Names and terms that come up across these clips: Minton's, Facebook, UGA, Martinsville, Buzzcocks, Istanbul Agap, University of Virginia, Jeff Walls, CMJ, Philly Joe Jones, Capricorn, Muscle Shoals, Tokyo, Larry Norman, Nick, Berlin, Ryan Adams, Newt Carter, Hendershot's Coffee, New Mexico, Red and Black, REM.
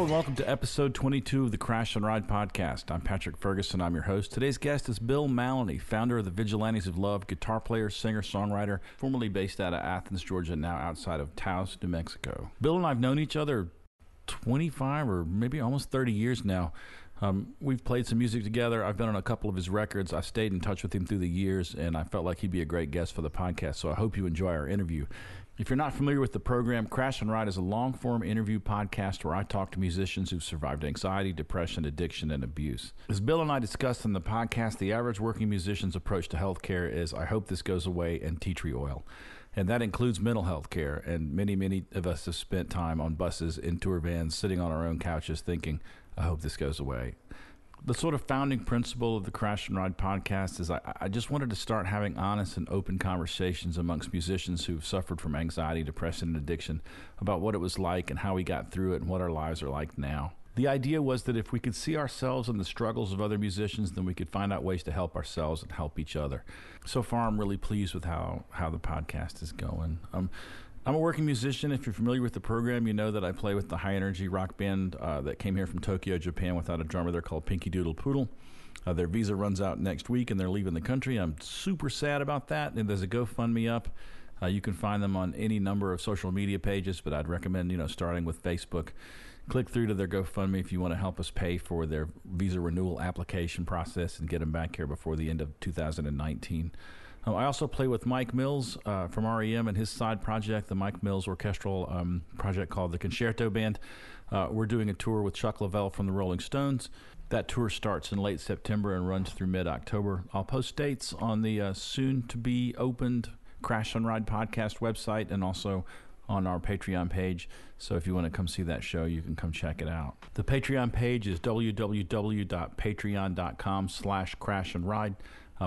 Hello and welcome to episode 22 of the Crash and Ride podcast. I'm Patrick Ferguson. I'm your host. Today's guest is Bill Mallonee, founder of the Vigilantes of Love, guitar player, singer, songwriter, formerly based out of Athens, Georgia, now outside of Taos, New Mexico. Bill and I have known each other 25 or maybe almost 30 years now. We've played some music together. I've been on a couple of his records. I've stayed in touch with him through the years, and I felt like he'd be a great guest for the podcast, so I hope you enjoy our interview. If you're not familiar with the program, Crash and Ride is a long-form interview podcast where I talk to musicians who've survived anxiety, depression, addiction, and abuse. As Bill and I discussed in the podcast, the average working musician's approach to healthcare is, I hope this goes away, and tea tree oil. And that includes mental health care. And many, many of us have spent time on buses, in tour vans, sitting on our own couches thinking, I hope this goes away. The sort of founding principle of the Crash and Ride podcast is I just wanted to start having honest and open conversations amongst musicians who've suffered from anxiety, depression, and addiction about what it was like and how we got through it and what our lives are like now. The idea was that if we could see ourselves in the struggles of other musicians, then we could find out ways to help ourselves and help each other. So far, I'm really pleased with how the podcast is going. I'm a working musician. If you're familiar with the program, you know that I play with the high-energy rock band that came here from Tokyo, Japan, without a drummer. They're called Pinky Doodle Poodle. Their visa runs out next week, and they're leaving the country. I'm super sad about that, and there's a GoFundMe up. You can find them on any number of social media pages, but I'd recommend, starting with Facebook. Click through to their GoFundMe if you want to help us pay for their visa renewal application process and get them back here before the end of 2019. I also play with Mike Mills from REM and his side project, the Mike Mills orchestral project called the Concerto Band. We're doing a tour with Chuck Lavelle from the Rolling Stones. That tour starts in late September and runs through mid-October. I'll post dates on the soon-to-be-opened Crash and Ride podcast website and also on our Patreon page. So if you want to come see that show, you can come check it out. The Patreon page is www.patreon.com/crashandride.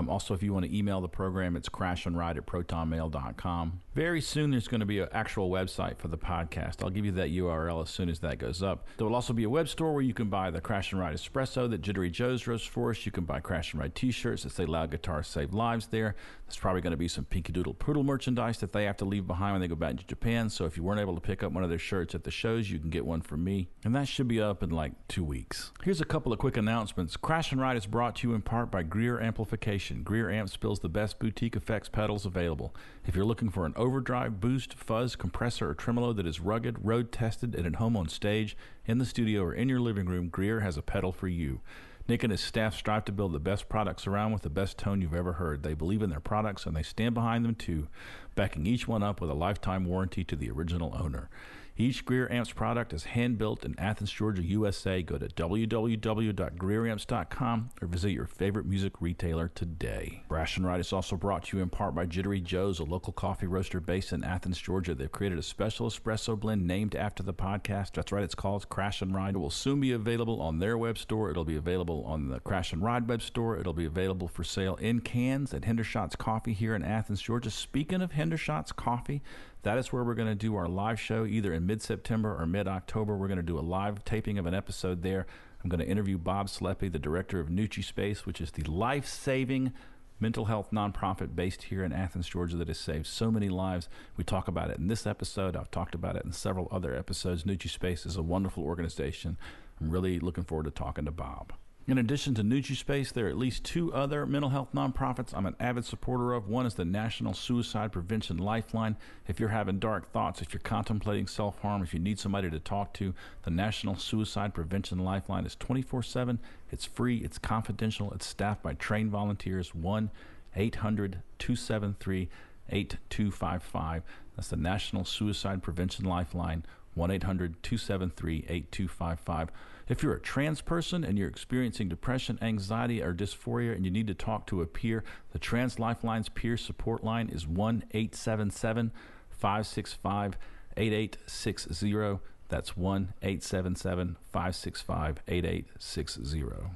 Also, if you want to email the program, it's crashandride@protonmail.com. Very soon, there's going to be an actual website for the podcast. I'll give you that URL as soon as that goes up. There will also be a web store where you can buy the Crash and Ride Espresso that Jittery Joe's roasts for us. You can buy Crash and Ride t-shirts that say Loud Guitars Save Lives there. There's probably going to be some Pinky Doodle Poodle merchandise that they have to leave behind when they go back to Japan. So if you weren't able to pick up one of their shirts at the shows, you can get one from me. And that should be up in like 2 weeks. Here's a couple of quick announcements. Crash and Ride is brought to you in part by Greer Amplification. Greer Amps builds the best boutique effects pedals available. If you're looking for an overdrive, boost, fuzz, compressor, or tremolo that is rugged, road-tested, and at home on stage, in the studio, or in your living room, Greer has a pedal for you. Nick and his staff strive to build the best products around with the best tone you've ever heard. They believe in their products, and they stand behind them, too, backing each one up with a lifetime warranty to the original owner. Each Greer Amps product is hand-built in Athens, Georgia, USA. Go to www.greeramps.com or visit your favorite music retailer today. Crash and Ride is also brought to you in part by Jittery Joe's, a local coffee roaster based in Athens, Georgia. They've created a special espresso blend named after the podcast. That's right, it's called Crash and Ride. It will soon be available on their web store. It'll be available on the Crash and Ride web store. It'll be available for sale in cans at Hendershot's Coffee here in Athens, Georgia. Speaking of Hendershot's Coffee, that is where we're going to do our live show, either in mid-September or mid-October. We're going to do a live taping of an episode there. I'm going to interview Bob Sleppy, the director of Nuçi's Space, which is the life-saving mental health nonprofit based here in Athens, Georgia, that has saved so many lives. We talk about it in this episode. I've talked about it in several other episodes. Nuçi's Space is a wonderful organization. I'm really looking forward to talking to Bob. In addition to Nuçi's Space, there are at least two other mental health nonprofits I'm an avid supporter of. One is the National Suicide Prevention Lifeline. If you're having dark thoughts, if you're contemplating self-harm, if you need somebody to talk to, the National Suicide Prevention Lifeline is 24/7. It's free, it's confidential, it's staffed by trained volunteers. 1-800-273-8255. That's the National Suicide Prevention Lifeline, 1-800-273-8255. If you're a trans person and you're experiencing depression, anxiety, or dysphoria and you need to talk to a peer, the Trans Lifeline's peer support line is 1-877-565-8860. That's 1-877-565-8860.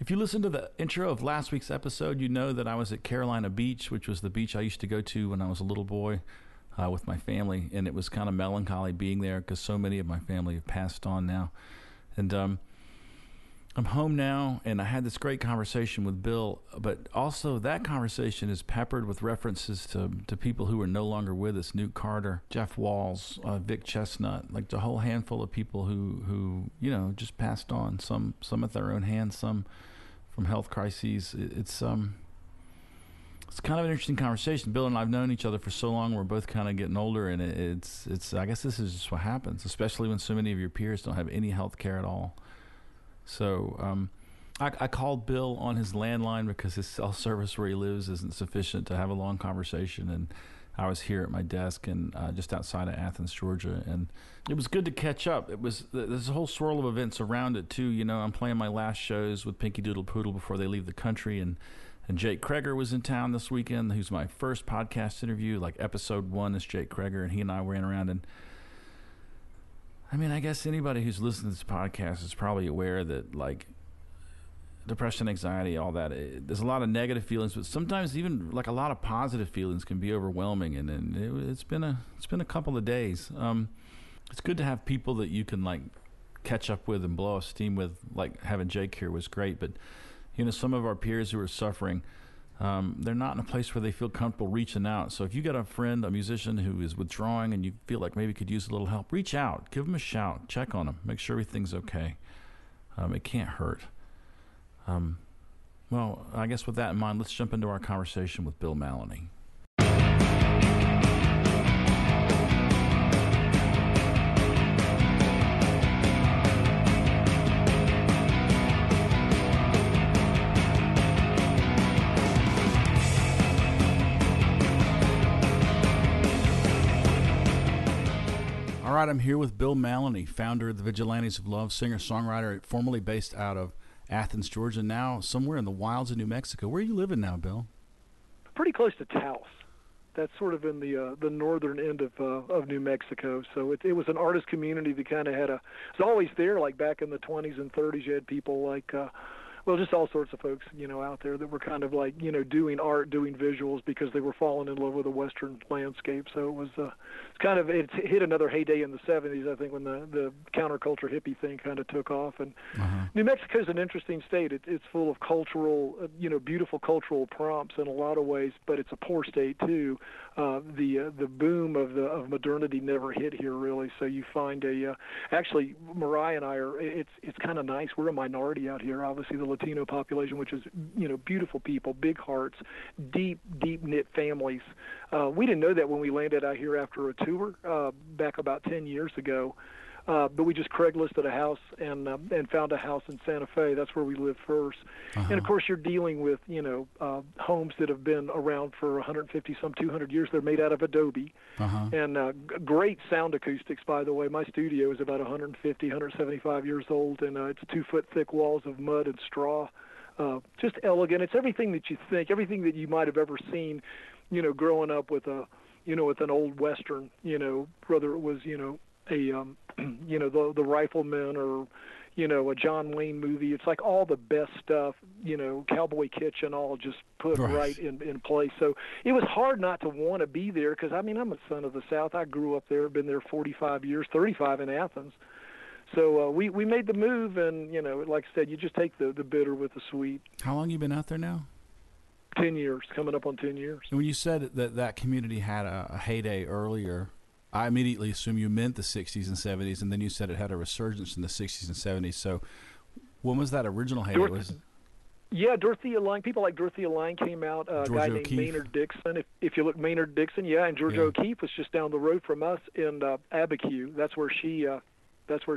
If you listen to the intro of last week's episode, you know that I was at Carolina Beach, which was the beach I used to go to when I was a little boy. With my family, and it was kind of melancholy being there because so many of my family have passed on now. And I'm home now, and I had this great conversation with Bill, but also that conversation is peppered with references to people who are no longer with us, Newt Carter, Jeff Walls, Vic Chestnut, like the whole handful of people who you know, just passed on, some at their own hands, some from health crises. It's kind of an interesting conversation. Bill and I have known each other for so long. We're both kind of getting older, and it's I guess this is just what happens, especially when so many of your peers don't have any health care at all. So I called Bill on his landline because his cell service where he lives isn't sufficient to have a long conversation. And I was here at my desk and just outside of Athens, Georgia. And it was good to catch up. It was there's a whole swirl of events around it, too. You know, I'm playing my last shows with Pinky Doodle Poodle before they leave the country. And Jake Kreger was in town this weekend, who's my first podcast interview. Like episode 1 is Jake Kreger, and he and I ran around and... I mean, I guess anybody who's listening to this podcast is probably aware that, like, depression, anxiety, all that, there's a lot of negative feelings, but sometimes even, like, a lot of positive feelings can be overwhelming, and it's been a couple of days. It's good to have people that you can, like, catch up with and blow off steam with. Like, having Jake here was great, but, you know, some of our peers who are suffering, they're not in a place where they feel comfortable reaching out. So if you got a friend, a musician who is withdrawing and you feel like maybe could use a little help, reach out, give them a shout, check on them, make sure everything's okay. It can't hurt. Well, I guess with that in mind, let's jump into our conversation with Bill Mallonee. All right, I'm here with Bill Mallonee, founder of the Vigilantes of Love, singer-songwriter, formerly based out of Athens, Georgia, now somewhere in the wilds of New Mexico. Where are you living now, Bill? Pretty close to Taos. That's sort of in the northern end of New Mexico. So it was an artist community that kind of had a. It's always there, like back in the 20s and 30s, you had people like. Well, just all sorts of folks, you know, out there that were kind of like, you know, doing art, doing visuals because they were falling in love with the Western landscape. So it was it's kind of, it hit another heyday in the 70s, I think, when the counterculture hippie thing kind of took off. And New Mexico is an interesting state. It's full of cultural, you know, beautiful cultural prompts in a lot of ways, but it's a poor state too. The boom of modernity never hit here really. So you find actually Mariah and I are, it's kind of nice. We're a minority out here, obviously the Latino population, which is, you know, beautiful people, big hearts, deep knit families. We didn't know that when we landed out here after a tour back about 10 years ago, but we just Craigslisted a house and found a house in Santa Fe. That's where we lived first. And of course you're dealing with, you know, homes that have been around for 150 some 200 years. They're made out of adobe. And great sound acoustics, by the way. My studio is about 175 years old, and it's 2-foot thick walls of mud and straw. Just elegant. It's everything that you think, everything that you might have ever seen, you know, growing up with a, you know, with an old Western, you know, whether it was, you know, the Rifleman or, you know, a John Wayne movie. It's like all the best stuff, you know, Cowboy Kitchen, all just put right in place. So it was hard not to want to be there because, I mean, I'm a son of the South. I grew up there, been there 45 years, 35 in Athens. So we made the move, and, you know, like I said, you just take the bitter with the sweet. How long you been out there now? 10 years, coming up on 10 years. And when you said that community had a heyday earlier, I immediately assume you meant the 60s and 70s, and then you said it had a resurgence in the 60s and 70s. So when was that original heyday? Yeah, Dorothea Lang. People like Dorothea Lang came out, a guy named O'Keeffe. Maynard Dixon. If you look, Maynard Dixon, yeah, and Georgia O'Keeffe was just down the road from us in Abiquiu. That's where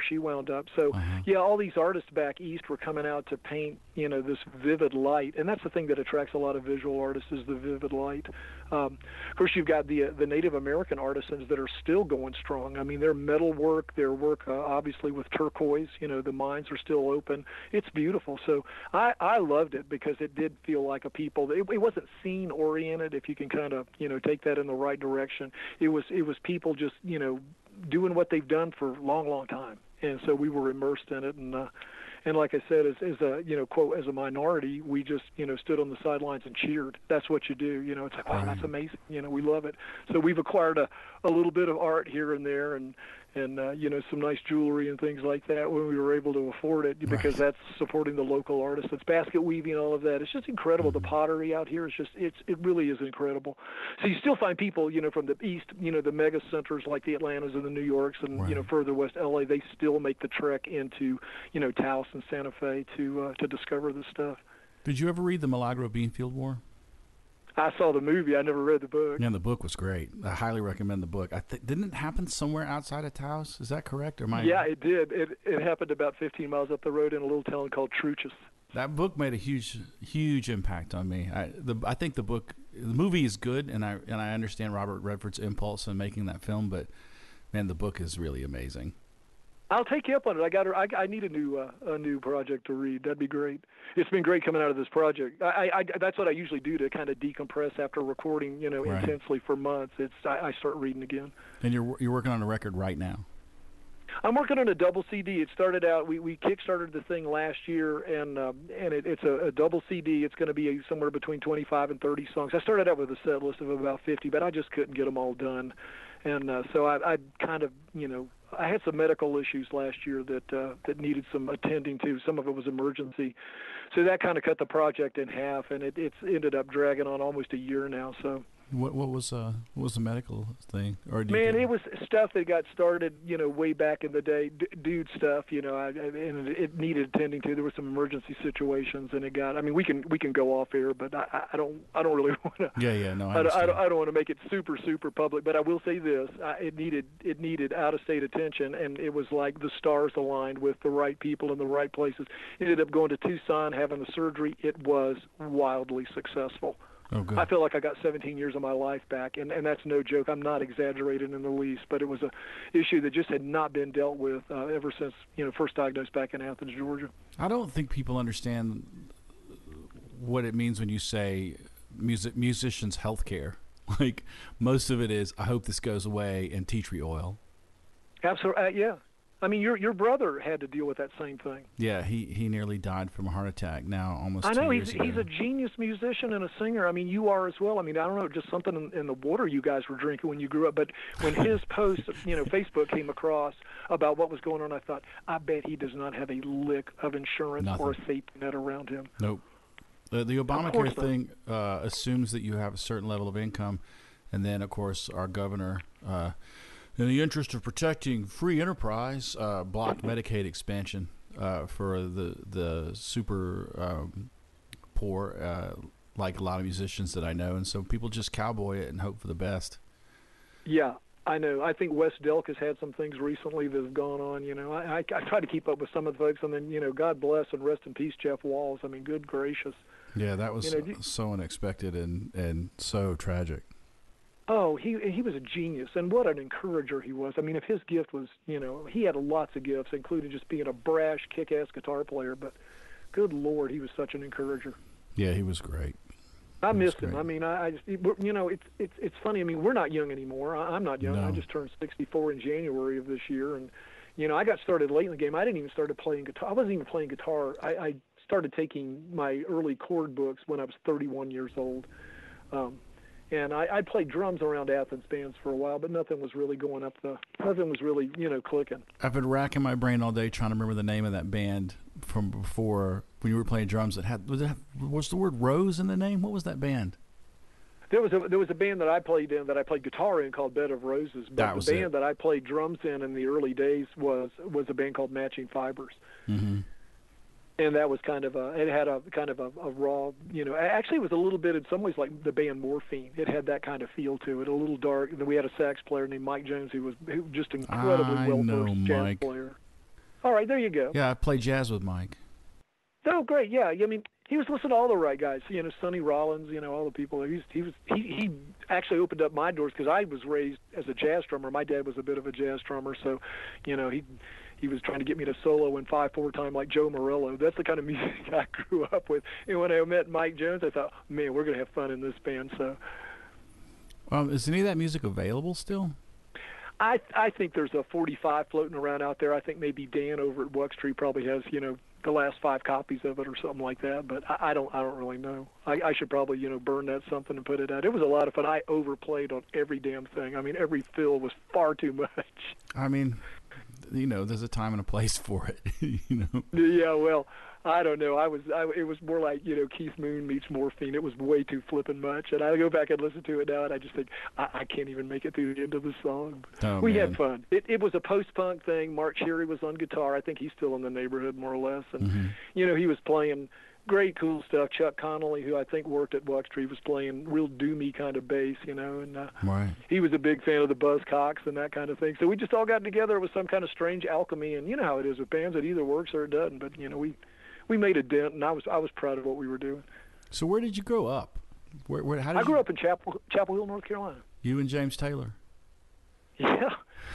she wound up. So, yeah, all these artists back east were coming out to paint, you know, this vivid light. And that's the thing that attracts a lot of visual artists is the vivid light. Of course, you've got the Native American artisans that are still going strong. I mean, their metal work, their work, obviously, with turquoise, you know, the mines are still open. It's beautiful. So I loved it because it did feel like a people. It wasn't scene-oriented, if you can kind of, you know, take that in the right direction. It was people just, you know, doing what they've done for a long time, and so we were immersed in it, and like I said, as a, you know, quote, as a minority, we just, you know, stood on the sidelines and cheered. That's what you do, you know. It's like, wow, that's amazing, you know, we love it. So we've acquired a little bit of art here and there, and and some nice jewelry and things like that when we were able to afford it, because that's supporting the local artists. It's basket weaving, all of that. It's just incredible. The pottery out here is just, it really is incredible. So you still find people, from the east, the mega centers like the Atlantas and the New Yorks and, further west LA, they still make the trek into, Taos and Santa Fe to discover this stuff. Did you ever read the Milagro Beanfield War? I saw the movie. I never read the book. Yeah, the book was great. I highly recommend the book. Didn't it happen somewhere outside of Taos? Is that correct? Or am I... Yeah, it did. It happened about 15 miles up the road in a little town called Truchas. That book made a huge, huge impact on me. I think the book, the movie is good, and I understand Robert Redford's impulse in making that film, but man, the book is really amazing. I'll take you up on it. I need a new project to read. That'd be great. It's been great coming out of this project. That's what I usually do to kind of decompress after recording, intensely for months. I start reading again. And you're working on a record right now. I'm working on a double CD. It started out, we kickstarted the thing last year, and it's a double CD. It's going to be somewhere between 25 and 30 songs. I started out with a set list of about 50, but I just couldn't get them all done. And so I kind of, I had some medical issues last year that needed some attending to. Some of it was emergency. So that kind of cut the project in half, and it's ended up dragging on almost a year now. So what was the medical thing? Or it was stuff that got started, way back in the day, dude stuff, and it needed attending to. There were some emergency situations, and it got. I mean, we can go off air, but I don't really want to. Yeah, no, I don't want to make it super public. But I will say this: it needed out of state attention, and it was like the stars aligned with the right people in the right places. Ended up going to Tucson, having the surgery. It was wildly successful. Oh, I feel like I got 17 years of my life back, and that's no joke. I'm not exaggerating in the least, but it was an issue that just had not been dealt with ever since, first diagnosed back in Athens, Georgia. I don't think people understand what it means when you say musicians' health care. Like, most of it is, I hope this goes away, and tea tree oil. Absolutely, yeah. I mean, your brother had to deal with that same thing. Yeah, he nearly died from a heart attack now almost 2 years ago. I know, he's a genius musician and a singer. I mean, you are as well. I mean, I don't know, just something in the water you guys were drinking when you grew up. But when his post, Facebook came across about what was going on, I thought, I bet he does not have a lick of insurance or a safety net around him. Nope. The Obamacare thing assumes that you have a certain level of income. And then, of course, our governor... in the interest of protecting free enterprise, blocked Medicaid expansion for the super poor, like a lot of musicians that I know. And so people just cowboy it and hope for the best. Yeah, I know. I think Wes Delk has had some things recently that have gone on. I try to keep up with some of the folks. And then, God bless and rest in peace, Jeff Walls. I mean, good gracious. Yeah, that was so unexpected and so tragic. Oh, he was a genius, and what an encourager he was. I mean, if his gift was, he had lots of gifts, including just being a brash, kick-ass guitar player, but good Lord, he was such an encourager. Yeah, he was great. I missed him. I mean, I just, it's funny. I mean, we're not young anymore. I'm not young. No. I just turned 64 in January of this year, and, I got started late in the game. I didn't even start playing guitar. I wasn't even playing guitar. I started taking my early chord books when I was 31 years old. And I played drums around Athens bands for a while, but nothing was really going up. Nothing was really, clicking. I've been racking my brain all day trying to remember the name of that band from before when you were playing drums. Was the word Rose in the name? What was that band? There was a band that I played in, that I played guitar in, called Bed of Roses. But that was the band that I played drums in the early days was a band called Matching Fibers. Mm-hmm. And that was it had a raw, actually it was a little bit in some ways like the band Morphine. It had that kind of feel to it, a little dark. And then we had a sax player named Mike Jones who was just incredibly well-versed jazz player. All right, there you go. Yeah, I played jazz with Mike. Oh, great, yeah. I mean, he was listening to all the right guys, Sonny Rollins, all the people. He actually opened up my doors because I was raised as a jazz drummer. My dad was a bit of a jazz drummer, so, he was trying to get me to solo in 5/4 time like Joe Morello. That's the kind of music I grew up with. And when I met Mike Jones, I thought, man, we're going to have fun in this band. So, is any of that music available still? I think there's a 45 floating around out there. I think maybe Dan over at Buck Street probably has the last 5 copies of it or something like that. But I don't really know. I should probably, burn that something and put it out. It was a lot of fun. I overplayed on every damn thing. I mean, every fill was far too much. I mean, there's a time and a place for it, Yeah, well, I don't know. It was more like, Keith Moon meets morphine. It was way too flippin' much. And I go back and listen to it now, and I just think, I can't even make it through the end of the song. Oh, we had fun. It was a post-punk thing. Mark Cherry was on guitar. I think he's still in the neighborhood, more or less. And, he was playing great, cool stuff. Chuck Connolly, who I think worked at Wax Tree, was playing real doomy kind of bass, and right. He was a big fan of the Buzzcocks and that kind of thing. So we just all got together. It was some kind of strange alchemy, and you know how it is with bands. It either works or it doesn't, but, we made a dent, and I was proud of what we were doing. So where did you grow up? I grew up in Chapel Hill, North Carolina. You and James Taylor. Yeah.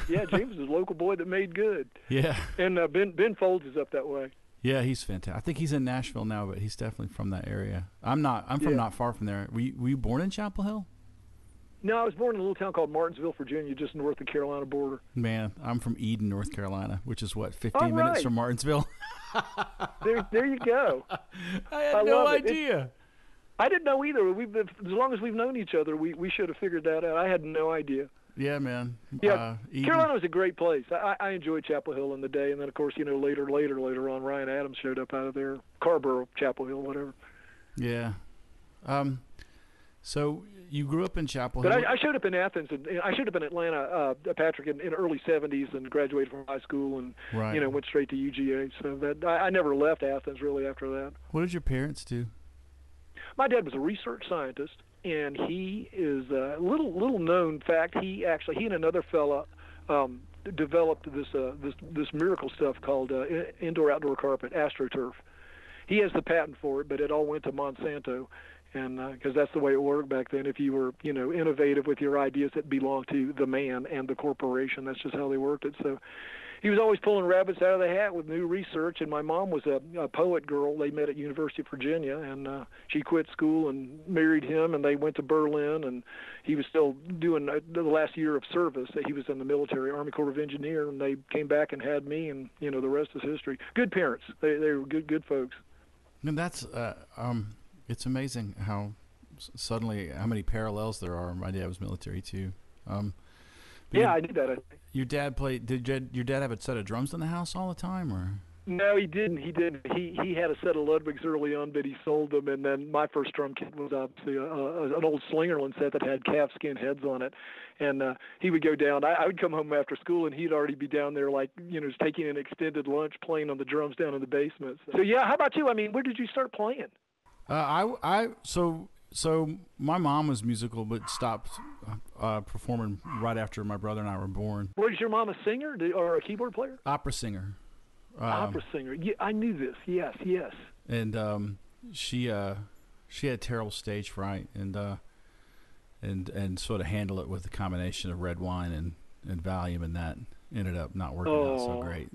Yeah, James is a local boy that made good. Yeah. And Ben Folds is up that way. Yeah, he's fantastic. I think he's in Nashville now, but he's definitely from that area. I'm from not far from there. Were you born in Chapel Hill? No, I was born in a little town called Martinsville, Virginia, just north of the Carolina border. Man, I'm from Eden, North Carolina, which is, 15 minutes from Martinsville? there you go. I had no idea. I didn't know either. As long as we've known each other, we should have figured that out. I had no idea. Yeah, man. Yeah, Carolina was a great place. I enjoyed Chapel Hill in the day, and then, of course, later on, Ryan Adams showed up out of there. Carborough, Chapel Hill, whatever. Yeah. So you grew up in Chapel Hill. But I showed up in Athens, and I showed up in Atlanta, Patrick, in the early 70s, and graduated from high school and, right. Went straight to UGA. So I never left Athens, really, after that. What did your parents do? My dad was a research scientist. And he is a little known fact. He and another fella developed this miracle stuff called indoor outdoor carpet, AstroTurf. He has the patent for it, but it all went to Monsanto, and because that's the way it worked back then. If you were innovative with your ideas, that belonged to the man and the corporation. That's just how they worked it. So. He was always pulling rabbits out of the hat with new research, and my mom was a poet girl. They met at University of Virginia, and she quit school and married him, and they went to Berlin, and he was still doing the last year of service. He was in the military, Army Corps of Engineer, and they came back and had me, and, the rest is history. Good parents. They were good folks. And that's it's amazing how suddenly how many parallels there are. My dad was military, too. Yeah, I did that. I think. Your dad played. Did your dad have a set of drums in the house all the time, or? No, he didn't. He had a set of Ludwigs early on, but he sold them. And then my first drum kit was obviously an old Slingerland set that had calfskin heads on it. And he would go down. I would come home after school, and he'd already be down there, like just taking an extended lunch, playing on the drums down in the basement. So yeah, how about you? I mean, where did you start playing? So my mom was musical, but stopped performing right after my brother and I were born. Was your mom a singer or a keyboard player? Opera singer. Opera singer. Yeah, I knew this. Yes, yes. And she had terrible stage fright, and sort of handled it with a combination of red wine and Valium, and that ended up not working out so great.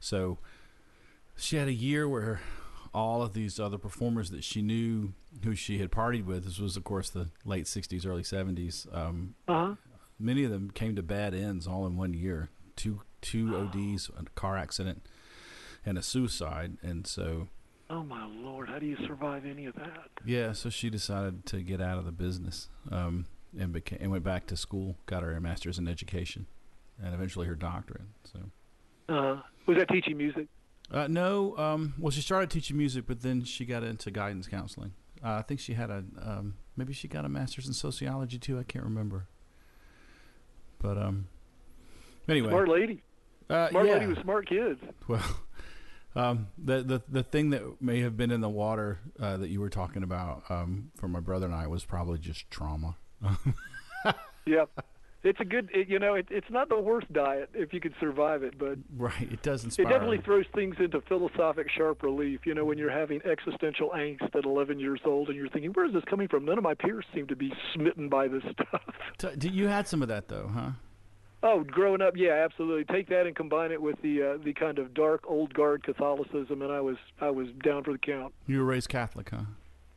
So she had a year where all of these other performers that she knew who she had partied with, this was, of course, the late 60s, early 70s, many of them came to bad ends all in one year, two ODs, a car accident, and a suicide. And so... Oh, my Lord, how do you survive any of that? Yeah, so she decided to get out of the business and went back to school, got her master's in education, and eventually her doctorate. So, was that teaching music? No, well, she started teaching music, but then she got into guidance counseling. I think she had maybe she got a master's in sociology too. I can't remember. But anyway, smart lady. Smart lady with smart kids. Well, the thing that may have been in the water that you were talking about for my brother and I was probably just trauma. Yep. It's a good, it's not the worst diet if you could survive it, but right, it does inspire. It definitely throws things into philosophic sharp relief. When you're having existential angst at 11 years old, and you're thinking, "Where is this coming from? None of my peers seem to be smitten by this stuff." You had some of that though, huh? Oh, growing up, yeah, absolutely. Take that and combine it with the kind of dark old guard Catholicism, and I was down for the count. You were raised Catholic, huh?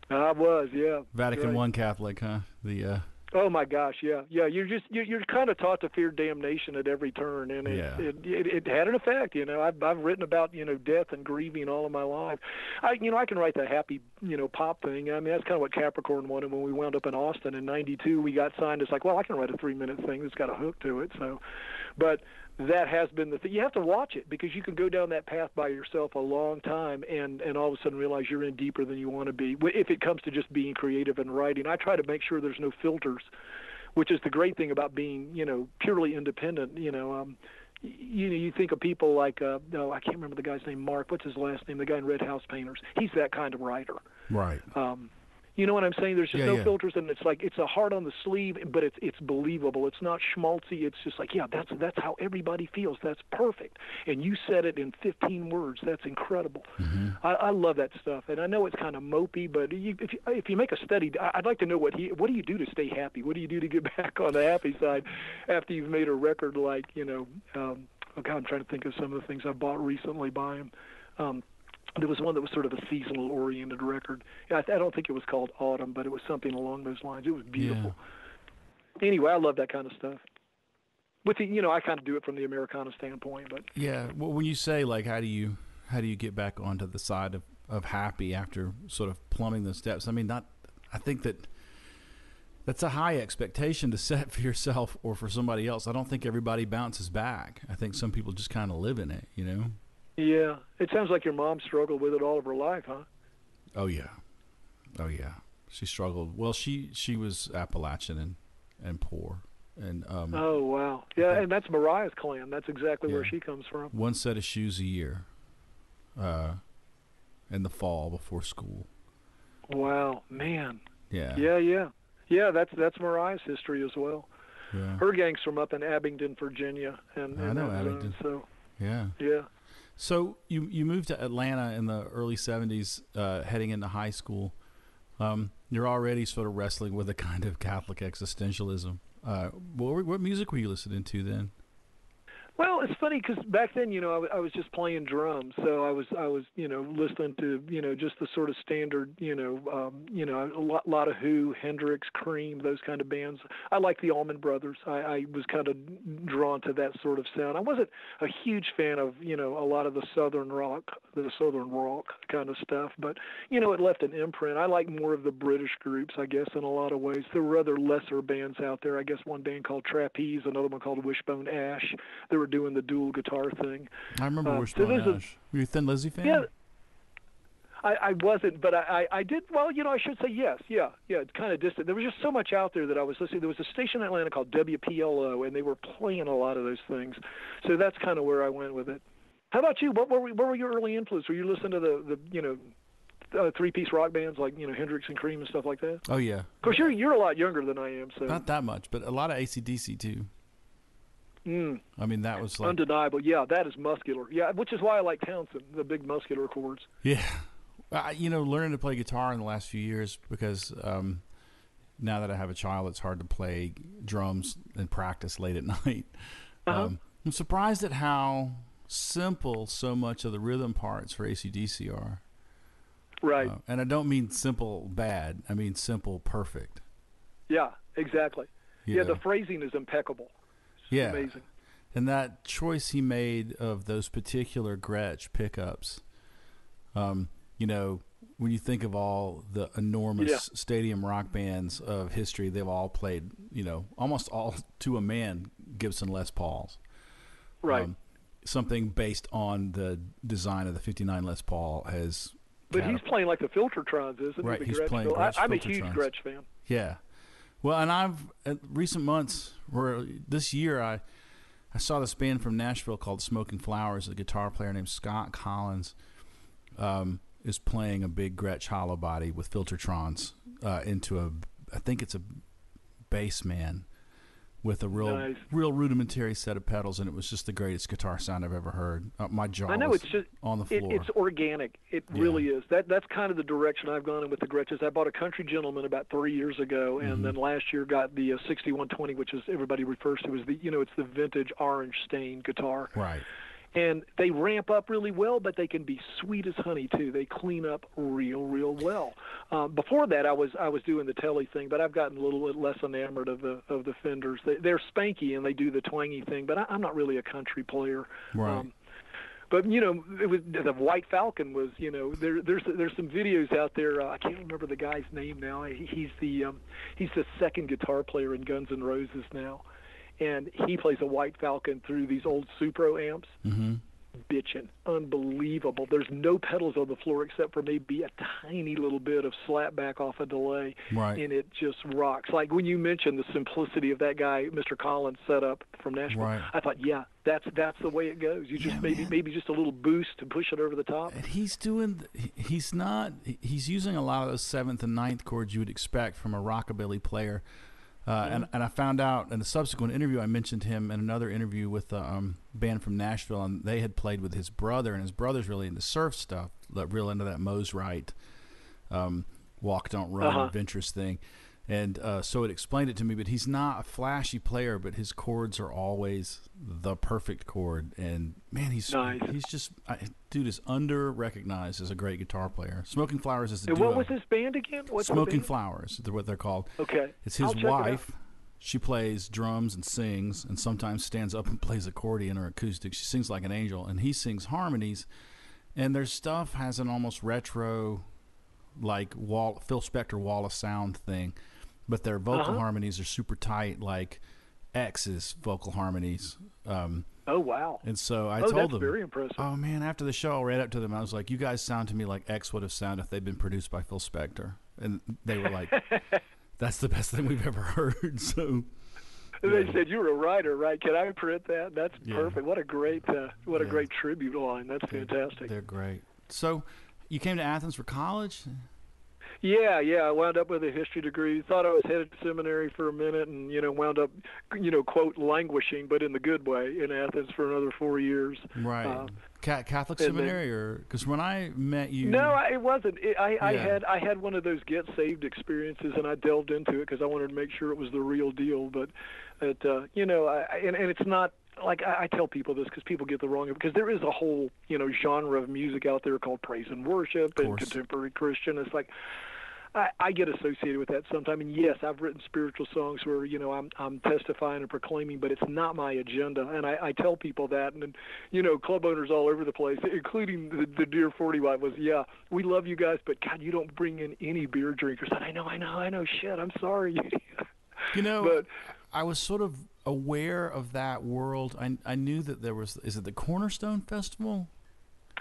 I was, yeah. Vatican I Catholic, huh? The Oh my gosh, yeah, yeah. You're kind of taught to fear damnation at every turn, and it had an effect. You know, I've written about death and grieving all of my life. I can write the happy pop thing. I mean, that's kind of what Capricorn wanted when we wound up in Austin in '92. We got signed. It's like, well, I can write a 3-minute thing that's got a hook to it. So, but that has been the thing. You have to watch it because you can go down that path by yourself a long time, and all of a sudden realize you're in deeper than you want to be. If it comes to just being creative and writing, I try to make sure there's no filters, which is the great thing about being, purely independent. You think of people like, I can't remember the guy's name, Mark. What's his last name? The guy in Red House Painters. He's that kind of writer. Right. You know what I'm saying? There's just no filters, and it's like it's a heart on the sleeve, but it's believable. It's not schmaltzy. It's just like, yeah, that's how everybody feels. That's perfect. And you said it in 15 words. That's incredible. Mm-hmm. I love that stuff, and I know it's kind of mopey, but if you make a study, I'd like to know what do you do to stay happy? What do you do to get back on the happy side after you've made a record like oh God, I'm trying to think of some of the things I bought recently by him. There was one that was sort of a seasonal-oriented record. I don't think it was called Autumn, but it was something along those lines. It was beautiful. Yeah. Anyway, I love that kind of stuff. With the, I kind of do it from the Americana standpoint, but yeah. Well, when you say like, how do you get back onto the side of happy after sort of plumbing those steps? I mean, I think that's a high expectation to set for yourself or for somebody else. I don't think everybody bounces back. I think some people just kind of live in it, Yeah. It sounds like your mom struggled with it all of her life, huh? Oh, yeah. She struggled. Well, she was Appalachian and poor. And oh, wow. Yeah, and that's Mariah's clan. That's exactly where she comes from. One set of shoes a year in the fall before school. Wow, man. Yeah. Yeah. Yeah, that's Mariah's history as well. Yeah. Her gang's from up in Abingdon, Virginia. And I know Abingdon. So, yeah. Yeah. So you moved to Atlanta in the early 70s, heading into high school. You're already sort of wrestling with a kind of Catholic existentialism. What music were you listening to then? Well, it's funny because back then, I was just playing drums, so I was, listening to, just the sort of standard, a lot of Who, Hendrix, Cream, those kind of bands. I like the Allman Brothers. I was kind of drawn to that sort of sound. I wasn't a huge fan of, a lot of the Southern rock kind of stuff, but it left an imprint. I like more of the British groups, I guess, in a lot of ways. There were other lesser bands out there. I guess one band called Trapeze, another one called Wishbone Ash. They were doing the dual guitar thing. I remember Wishbone Ash. Were you a Thin Lizzy fan? Yeah, I wasn't, but I did. Well, I should say yes. Yeah, it's kind of distant. There was just so much out there that I was listening. There was a station in Atlanta called WPLO, and they were playing a lot of those things. So that's kind of where I went with it. How about you? What were your early influences? Were you listening to the three-piece rock bands like, Hendrix and Cream and stuff like that? Oh, yeah. Of course, you're a lot younger than I am. So not that much, but a lot of AC/DC, too. I mean, that was like undeniable. Yeah, that is muscular. Yeah, which is why I like Townsend, the big muscular chords. Yeah, learning to play guitar in the last few years because now that I have a child, it's hard to play drums and practice late at night. I'm surprised at how simple so much of the rhythm parts for AC/DC are. Right. And I don't mean simple bad. I mean simple perfect. Yeah, exactly. Yeah, the phrasing is impeccable. Yeah, amazing. And that choice he made of those particular Gretsch pickups, when you think of all the enormous stadium rock bands of history, they've all played, almost all to a man Gibson Les Pauls. Right. Something based on the design of the 59 Les Paul has. But he's playing like the Filtertrons, isn't he? He's playing Gretsch. I'm a huge Gretsch fan. Yeah. Well, and in recent months, this year, I saw this band from Nashville called Smoking Flowers. A guitar player named Scott Collins is playing a big Gretsch hollow body with Filtertrons into I think it's a bass man with a real rudimentary set of pedals, and it was just the greatest guitar sound I've ever heard. My jaw was on the floor. It's organic. It really is. That's kind of the direction I've gone in with the Gretches. I bought a Country Gentleman about 3 years ago, and then last year got the 6120, which is everybody refers to as the it's the vintage orange stained guitar. Right. And they ramp up really well, but they can be sweet as honey too. They clean up real well. Before that, I was doing the telly thing, but I've gotten a little bit less enamored of the Fenders. They're spanky and they do the twangy thing, but I'm not really a country player. Right. But it was the White Falcon was there's some videos out there. I can't remember the guy's name now. He's the second guitar player in Guns N' Roses now. And he plays a White Falcon through these old Supro amps. Mm-hmm. Bitchin'. Unbelievable. There's no pedals on the floor except for maybe a tiny little bit of slap back off a delay. Right. And it just rocks. Like when you mentioned the simplicity of that guy, Mr. Collins, set up from Nashville, right. I thought, yeah, that's the way it goes. You just maybe just a little boost to push it over the top. And he's using a lot of those 7th and 9th chords you would expect from a rockabilly player. And I found out in a subsequent interview, I mentioned him in another interview with a band from Nashville, and they had played with his brother, and his brother's really into surf stuff, real into that Mose Wright, walk, don't run, adventurous thing. And so it explained it to me, but he's not a flashy player, but his chords are always the perfect chord. And, man, dude is under-recognized as a great guitar player. Smoking Flowers is the duo. What was his band again? Smoking Flowers is what they're called. Okay. It's his wife. She plays drums and sings and sometimes stands up and plays accordion or acoustic. She sings like an angel, and he sings harmonies. And their stuff has an almost retro, like Phil Spector Wall of Sound thing. But their vocal harmonies are super tight, like X's vocal harmonies. Oh, wow. And so I told them. That's very impressive. Oh, man, after the show, I ran up to them. I was like, you guys sound to me like X would have sounded if they'd been produced by Phil Spector. And they were like, that's the best thing we've ever heard. So... And they said, you were a writer, right? Can I print that? That's perfect. What a great great tribute line. That's fantastic. They're great. So you came to Athens for college? Yeah, I wound up with a history degree. Thought I was headed to seminary for a minute and, wound up, quote, languishing, but in the good way, in Athens for another 4 years. Right. Catholic seminary? Because when I met you... No, it wasn't. I had one of those get-saved experiences, and I delved into it because I wanted to make sure it was the real deal. But, it's not... Like I tell people this because people get the wrong, because there is a whole genre of music out there called praise and worship and contemporary Christian. It's like I get associated with that sometimes. And yes, I've written spiritual songs where I'm testifying and proclaiming, but it's not my agenda. And I tell people that, and club owners all over the place, including the dear 40 wife, was we love you guys, but God, you don't bring in any beer drinkers. And I know. Shit, I'm sorry. But I was sort of aware of that world. I knew that there was, is it the Cornerstone Festival?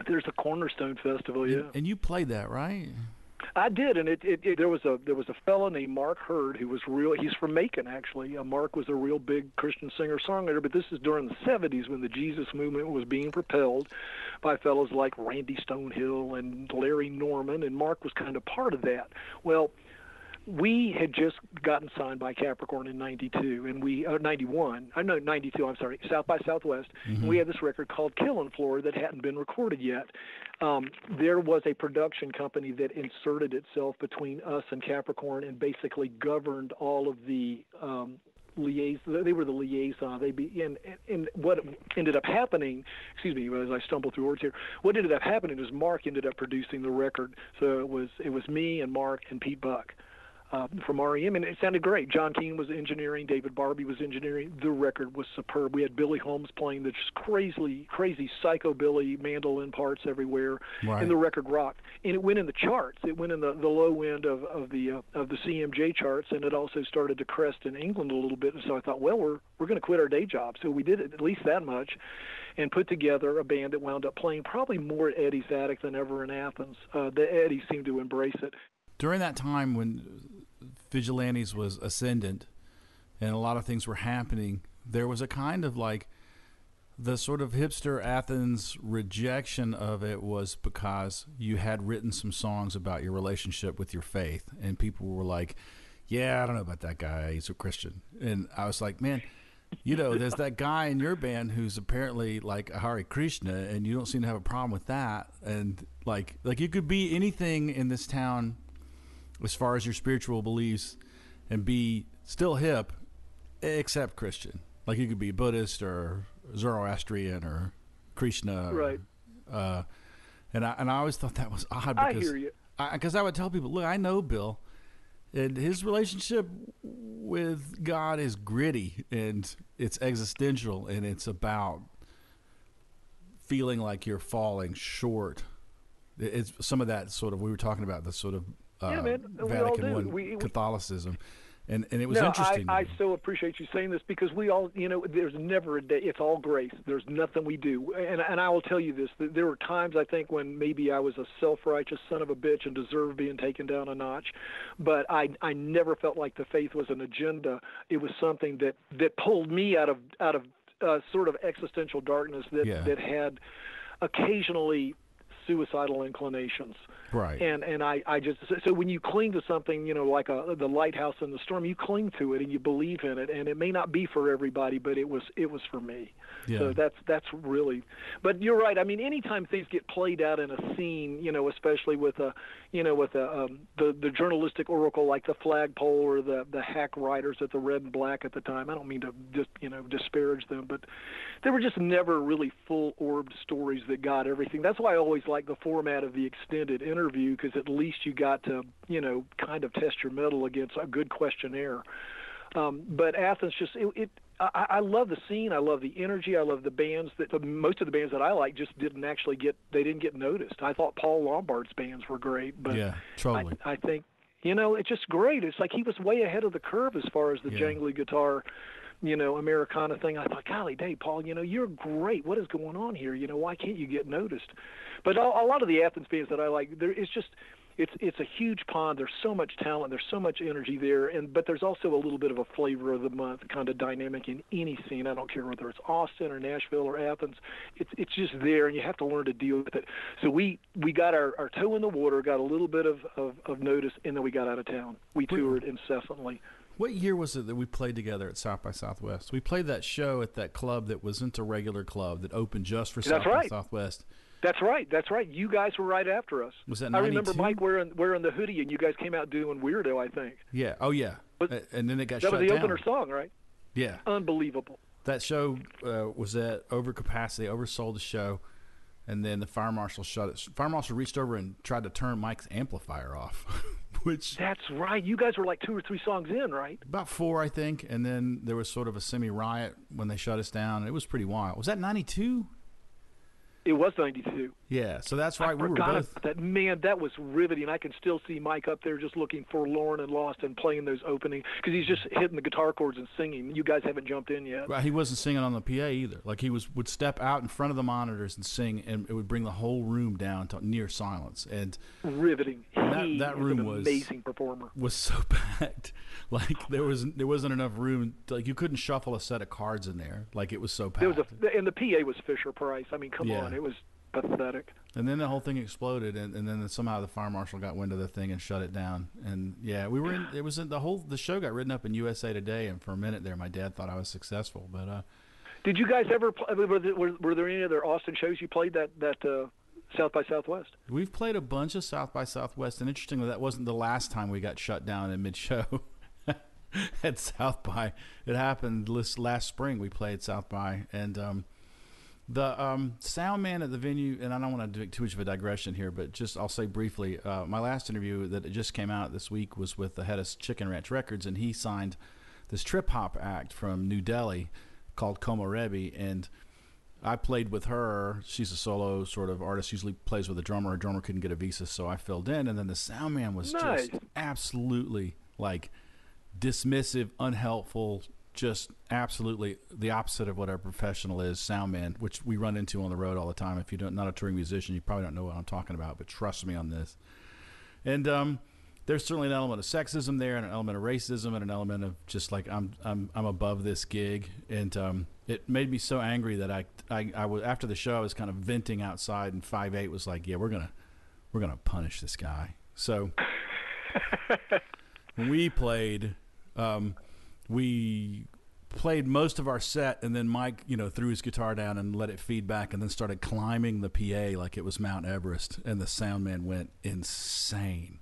There's a Cornerstone Festival, yeah. And you played that, right? I did, and there was a fellow named Mark Hurd who was he's from Macon, actually. Mark was a real big Christian singer-songwriter, but this is during the 70s when the Jesus movement was being propelled by fellows like Randy Stonehill and Larry Norman, and Mark was kind of part of that. Well, we had just gotten signed by Capricorn in 92, and 92, I'm sorry, South by Southwest. Mm-hmm. We had this record called Killin' Floor that hadn't been recorded yet. There was a production company that inserted itself between us and Capricorn and basically governed all of the they were the liaison. And what ended up happening, excuse me, as I stumble through words here, what ended up happening is Mark ended up producing the record. So it was me and Mark and Pete Buck. From REM, and it sounded great. John Keane was engineering, David Barbie was engineering. The record was superb. We had Billy Holmes playing the just crazy psychobilly mandolin parts everywhere, right. And the record rocked. And it went in the charts. It went in the low end of the CMJ charts, and it also started to crest in England a little bit. And so I thought, well, we're going to quit our day job. So we did at least that much, and put together a band that wound up playing probably more at Eddie's Attic than ever in Athens. The Eddie seemed to embrace it. During that time when Vigilantes was ascendant and a lot of things were happening, there was a kind of like the sort of hipster Athens rejection of it was because you had written some songs about your relationship with your faith, and people were like, I don't know about that guy, he's a Christian. And I was like, man, there's that guy in your band who's apparently like a Hare Krishna, and you don't seem to have a problem with that. And like you could be anything in this town as far as your spiritual beliefs and be still hip, except Christian. Like you could be Buddhist or Zoroastrian or Krishna. Right. And I always thought that was odd. Because I hear you. Because I would tell people, look, I know Bill, and his relationship with God is gritty, and it's existential, and it's about feeling like you're falling short. It's some of that sort of, we were talking about the sort of Vatican I Catholicism. And it was interesting. I so appreciate you saying this, because we all, there's never a day, it's all grace. There's nothing we do. And I will tell you this, that there were times I think when maybe I was a self-righteous son of a bitch and deserved being taken down a notch. But I never felt like the faith was an agenda. It was something that pulled me out of sort of existential darkness that had occasionally suicidal inclinations, right? And I just, so when you cling to something, like the lighthouse in the storm, you cling to it and you believe in it, and it may not be for everybody, but it was for me. Yeah. So that's really, but you're right. I mean, anytime things get played out in a scene, especially with the journalistic oracle like the flagpole or the hack writers at the Red and Black at the time. I don't mean to just disparage them, but they were just never really full-orbed stories that got everything. That's why I always like the format of the extended interview, because at least you got to kind of test your mettle against a good questionnaire. But Athens, just I love the scene, I love the energy, I love the bands that most of the bands that I like just didn't get noticed. I thought Paul Lombard's bands were great, but yeah, totally. I think it's just great. It's like he was way ahead of the curve as far as the jangly guitar Americana thing. I thought, golly, Dave, Paul, you're great. What is going on here? Why can't you get noticed? But a lot of the Athens bands that I like, it's a huge pond. There's so much talent. There's so much energy there. But there's also a little bit of a flavor of the month kind of dynamic in any scene. I don't care whether it's Austin or Nashville or Athens. It's just there, and you have to learn to deal with it. So we got our toe in the water, got a little bit of notice, and then we got out of town. We toured incessantly. What year was it that we played together at South by Southwest? We played that show at that club that wasn't a regular club that opened just for South by Southwest. That's right. That's right. You guys were right after us. Was that 92? I remember Mike wearing the hoodie, and you guys came out doing Weirdo, I think. Yeah. Oh, yeah. And then it got shut down. That was the opener song, right? Yeah. Unbelievable. That show was at overcapacity, oversold the show, and then the fire marshal shut it. Fire marshal reached over and tried to turn Mike's amplifier off. That's right. You guys were like 2 or 3 songs in, right? About 4, I think. And then there was sort of a semi-riot when they shut us down. It was pretty wild. Was that 92? It was 92. Yeah, so that's right. We were both. That, man, that was riveting. I can still see Mike up there just looking forlorn and lost and playing those opening, because he's just hitting the guitar chords and singing. You guys haven't jumped in yet. Well, he wasn't singing on the PA either. Like, he would step out in front of the monitors and sing, and it would bring the whole room down to near silence. And riveting. That room was an amazing performer. Was so packed. Like, there wasn't enough room. Like, you couldn't shuffle a set of cards in there. Like, it was so packed. And the PA was Fisher Price. I mean, come on. It was pathetic. And then the whole thing exploded, and then somehow the fire marshal got wind of the thing and shut it down. And yeah, we were in, it was in the show got written up in USA Today, and for a minute there, my dad thought I was successful. But did you guys ever play? Were there any other Austin shows you played that South by Southwest? We've played a bunch of South by Southwest, and interestingly, that wasn't the last time we got shut down in mid-show at South by. It happened last spring. We played South by, and the sound man at the venue, and I don't want to do too much of a digression here, but just I'll say briefly, my last interview that just came out this week was with the head of Chicken Ranch Records, and he signed this trip-hop act from New Delhi called Como Rebi, and I played with her. She's a solo sort of artist, usually plays with a drummer. A drummer couldn't get a visa, so I filled in, and then the sound man was just absolutely, like, dismissive, unhelpful, just absolutely the opposite of what our professional is, sound man, which we run into on the road all the time. If you're not a touring musician, you probably don't know what I'm talking about, but trust me on this. And there's certainly an element of sexism there, and an element of racism, and an element of just like I'm above this gig. And it made me so angry that I was, after the show, I was kind of venting outside, and 5'8" was like, yeah, we're gonna punish this guy. So when we played, we played most of our set, and then Mike, threw his guitar down and let it feed back, and then started climbing the PA like it was Mount Everest, and the sound man went insane.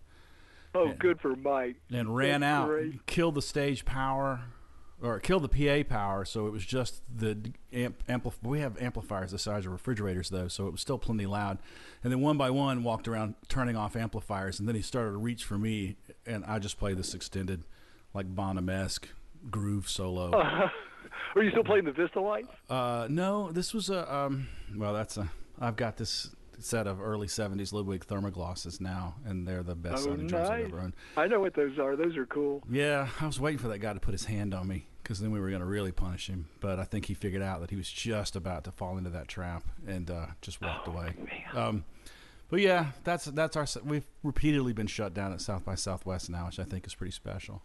Oh, good for Mike. And ran out, and killed the stage power. or it killed the PA power, so it was just the we have amplifiers the size of refrigerators, though, so it was still plenty loud. And then one by one walked around turning off amplifiers, and then he started to reach for me, and I just played this extended, like, Bonham-esque groove solo. Are you still playing the Vista Lights? No, this was a, well, that's a, I've got this set of early 70s Ludwig Thermoglosses now, and they're the best sounding drums I've ever owned. I know what those are. Those are cool. Yeah, I was waiting for that guy to put his hand on me, because then we were going to really punish him. But I think he figured out that he was just about to fall into that trap and just walked away. Man. But yeah, that's our. We've repeatedly been shut down at South by Southwest now, which I think is pretty special.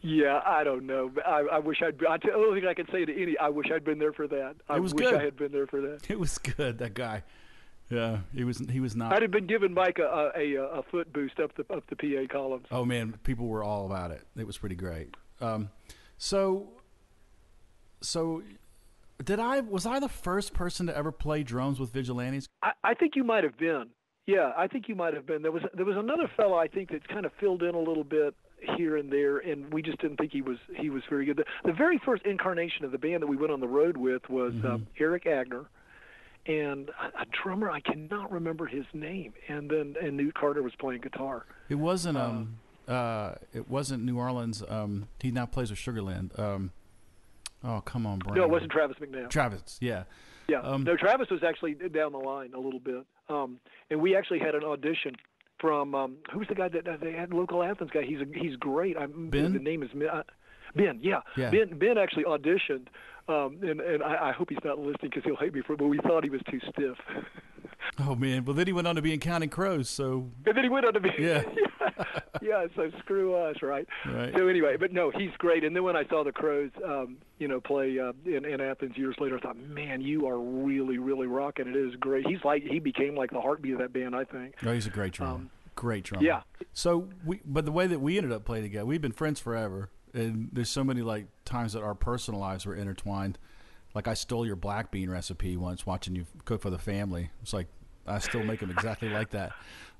Yeah, I don't know. I wish I'd been. The only thing I can say to any, I wish I'd been there for that. I wish I had been there for that. It was good. That guy. Yeah, he was not. I'd have been giving Mike a foot boost up the PA columns. Oh man, people were all about it. It was pretty great. So was I the first person to ever play drums with Vigilantes? I think you might have been. Yeah, I think you might have been. There was another fellow I think that kind of filled in a little bit here and there, and we just didn't think he was very good. The very first incarnation of the band that we went on the road with was Eric Agner. And a drummer, I cannot remember his name. And Newt Carter was playing guitar. It wasn't New Orleans. He now plays with Sugarland. Oh, come on, Brandon. No, it wasn't Travis McNabb. Travis, yeah. Yeah. No, Travis was actually down the line a little bit. And we actually had an audition from who was the guy that they had, local Athens guy. He's great. Ben? The name is Ben. Yeah. Ben actually auditioned. And I hope he's not listening because he'll hate me for it, but we thought he was too stiff. Oh, man. Well, then he went on to be in Counting Crows, so. And then he went on to be. Yeah. Yeah, so screw us, right? Right. So anyway, but no, he's great. And then when I saw the Crows, play in Athens years later, I thought, man, you are really, really rocking. It is great. He became like the heartbeat of that band, I think. No, he's a great drummer. Great drummer. Yeah. So but the way that we ended up playing together, we've been friends forever. And there's so many like times that our personal lives were intertwined. Like I stole your black bean recipe once watching you cook for the family. It's like I still make them exactly like that.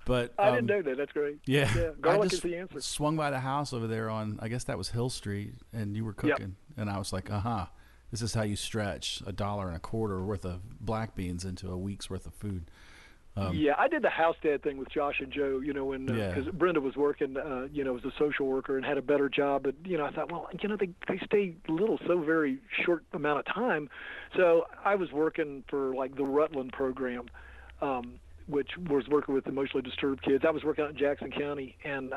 But I didn't know that. That's great. Yeah, yeah. Garlic is the answer. Swung by the house over there on, I guess that was Hill Street, and you were cooking, and I was like, this is how you stretch $1.25 worth of black beans into a week's worth of food. Yeah, I did the house dad thing with Josh and Joe, because Brenda was working, as a social worker and had a better job. But, I thought, well, they stay little, so very short amount of time. So I was working for, like, the Rutland program, which was working with emotionally disturbed kids. I was working out in Jackson County and,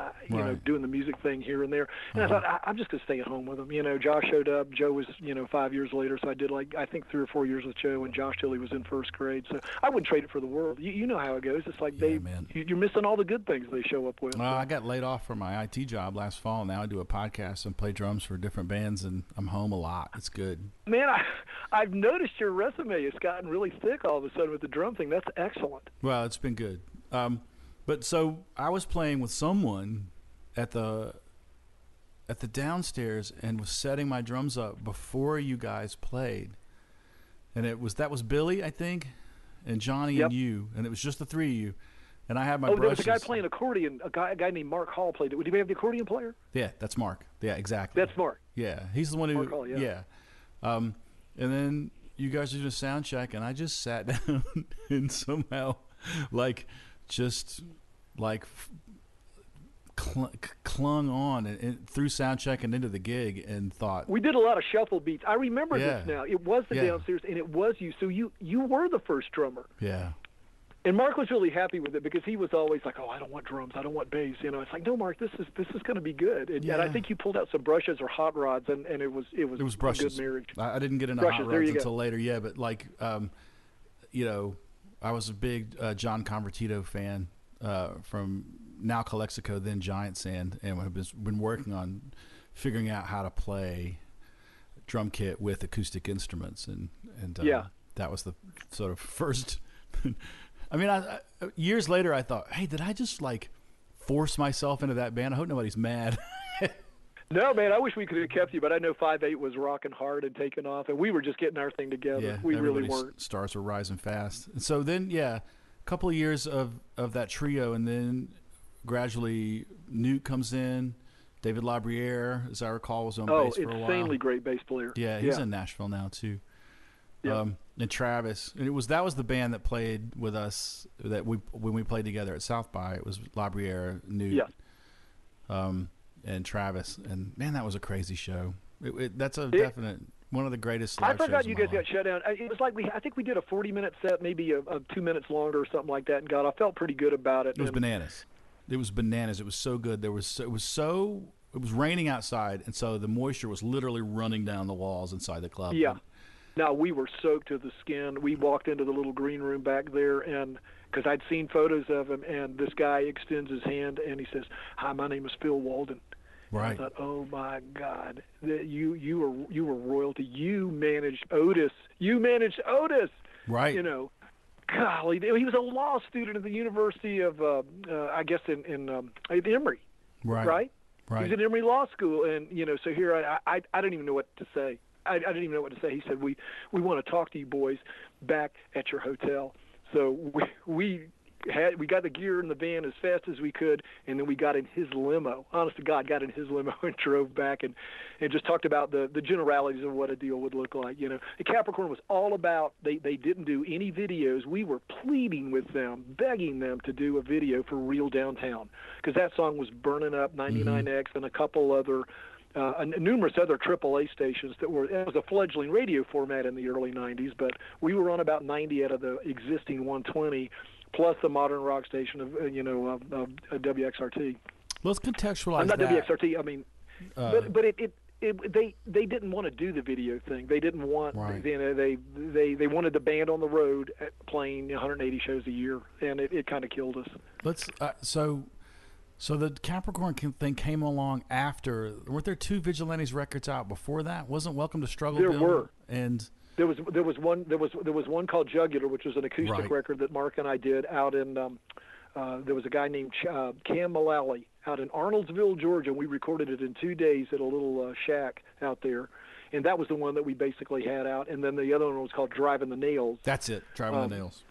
doing the music thing here and there. And I thought, I'm just going to stay at home with them. Josh showed up. Joe was, 5 years later. So I did, like, I think 3 or 4 years with Joe and Josh till he was in first grade. So I wouldn't trade it for the world. You know how it goes. It's like you're missing all the good things they show up with. I got laid off from my IT job last fall. Now I do a podcast and play drums for different bands, and I'm home a lot. It's good. Man, I've noticed your resume has gotten really thick all of a sudden with the drum thing. That's excellent. Well, it's been good. But so I was playing with someone at the downstairs and was setting my drums up before you guys played. And that was Billy, I think, and Johnny and you, and it was just the three of you. And I had my brushes. There was a guy playing accordion, a guy named Mark Hall played it. Did we have the accordion player? Yeah, that's Mark. Yeah, exactly. That's Mark. Yeah, he's the one who Mark Hall, yeah. And then you guys did a sound check and I just sat down and somehow clung on and through sound check and into the gig and thought we did a lot of shuffle beats. I remember this now. It was the downstairs and it was you. So you were the first drummer. Yeah. And Mark was really happy with it because he was always like, I don't want drums. I don't want bass. It's like, no, Mark, this is going to be good. And, and I think you pulled out some brushes or hot rods and it was brushes. A good marriage. I didn't get into brushes, hot rods until later. Yeah. But I was a big John Convertito fan from now Calexico, then Giant Sand, and I've been working on figuring out how to play drum kit with acoustic instruments, and that was the sort of first. I mean, years later, I thought, hey, did I just force myself into that band? I hope nobody's mad. No, man, I wish we could have kept you, but I know 5'8" was rocking hard and taking off, and we were just getting our thing together. Yeah, we really weren't. Stars were rising fast. And so then, a couple of years of that trio, and then gradually Newt comes in, David Labriere, as I recall, was on bass for a while. Oh, insanely great bass player. Yeah, he's in Nashville now too. Yeah. And Travis, and that was the band that played with us when we played together at South by. It was Labriere, Newt, and Travis, and man, that was a crazy show. That's definitely one of the greatest. I forgot you guys got shut down. It was like I think we did a 40-minute set, maybe a 2 minutes longer or something like that. And God, I felt pretty good about it. It was bananas. It was bananas. It was so good. It was raining outside, and so the moisture was literally running down the walls inside the club. Yeah. Now, we were soaked to the skin. We walked into the little green room back there, and because I'd seen photos of him, and this guy extends his hand, and he says, "Hi, my name is Phil Walden." Right. I thought, oh my God, you were royalty. You managed Otis. Right. You know, golly, he was a law student at the University of, I guess, in Emory. Right. Right. He was at Emory Law School, and you know, so here I didn't even know what to say. I didn't even know what to say. He said, we want to talk to you boys back at your hotel. So we got the gear in the van as fast as we could, and then we got in his limo. Honest to God, got in his limo and drove back and just talked about the generalities of what a deal would look like. You know, the Capricorn was all about, they didn't do any videos. We were pleading with them, begging them to do a video for Real Downtown, because that song was burning up 99X and a couple other numerous other AAA stations it was a fledgling radio format in the early 90s, but we were on about 90 out of the existing 120, plus the modern rock station of WXRT. Let's contextualize that. Not WXRT, I mean, but they didn't want to do the video thing. They didn't want, you know, they wanted the band on the road playing 180 shows a year, and it kind of killed us. So the Capricorn thing came along after. Weren't there two Vigilantes records out before that? Wasn't Welcome to Struggle? There were, and there was one called Jugular, which was an acoustic record that Mark and I did out in. There was a guy named Cam Mullally out in Arnoldsville, Georgia. We recorded it in 2 days at a little shack out there, and that was the one that we basically had out. And then the other one was called Driving the Nails. That's it, Driving the Nails.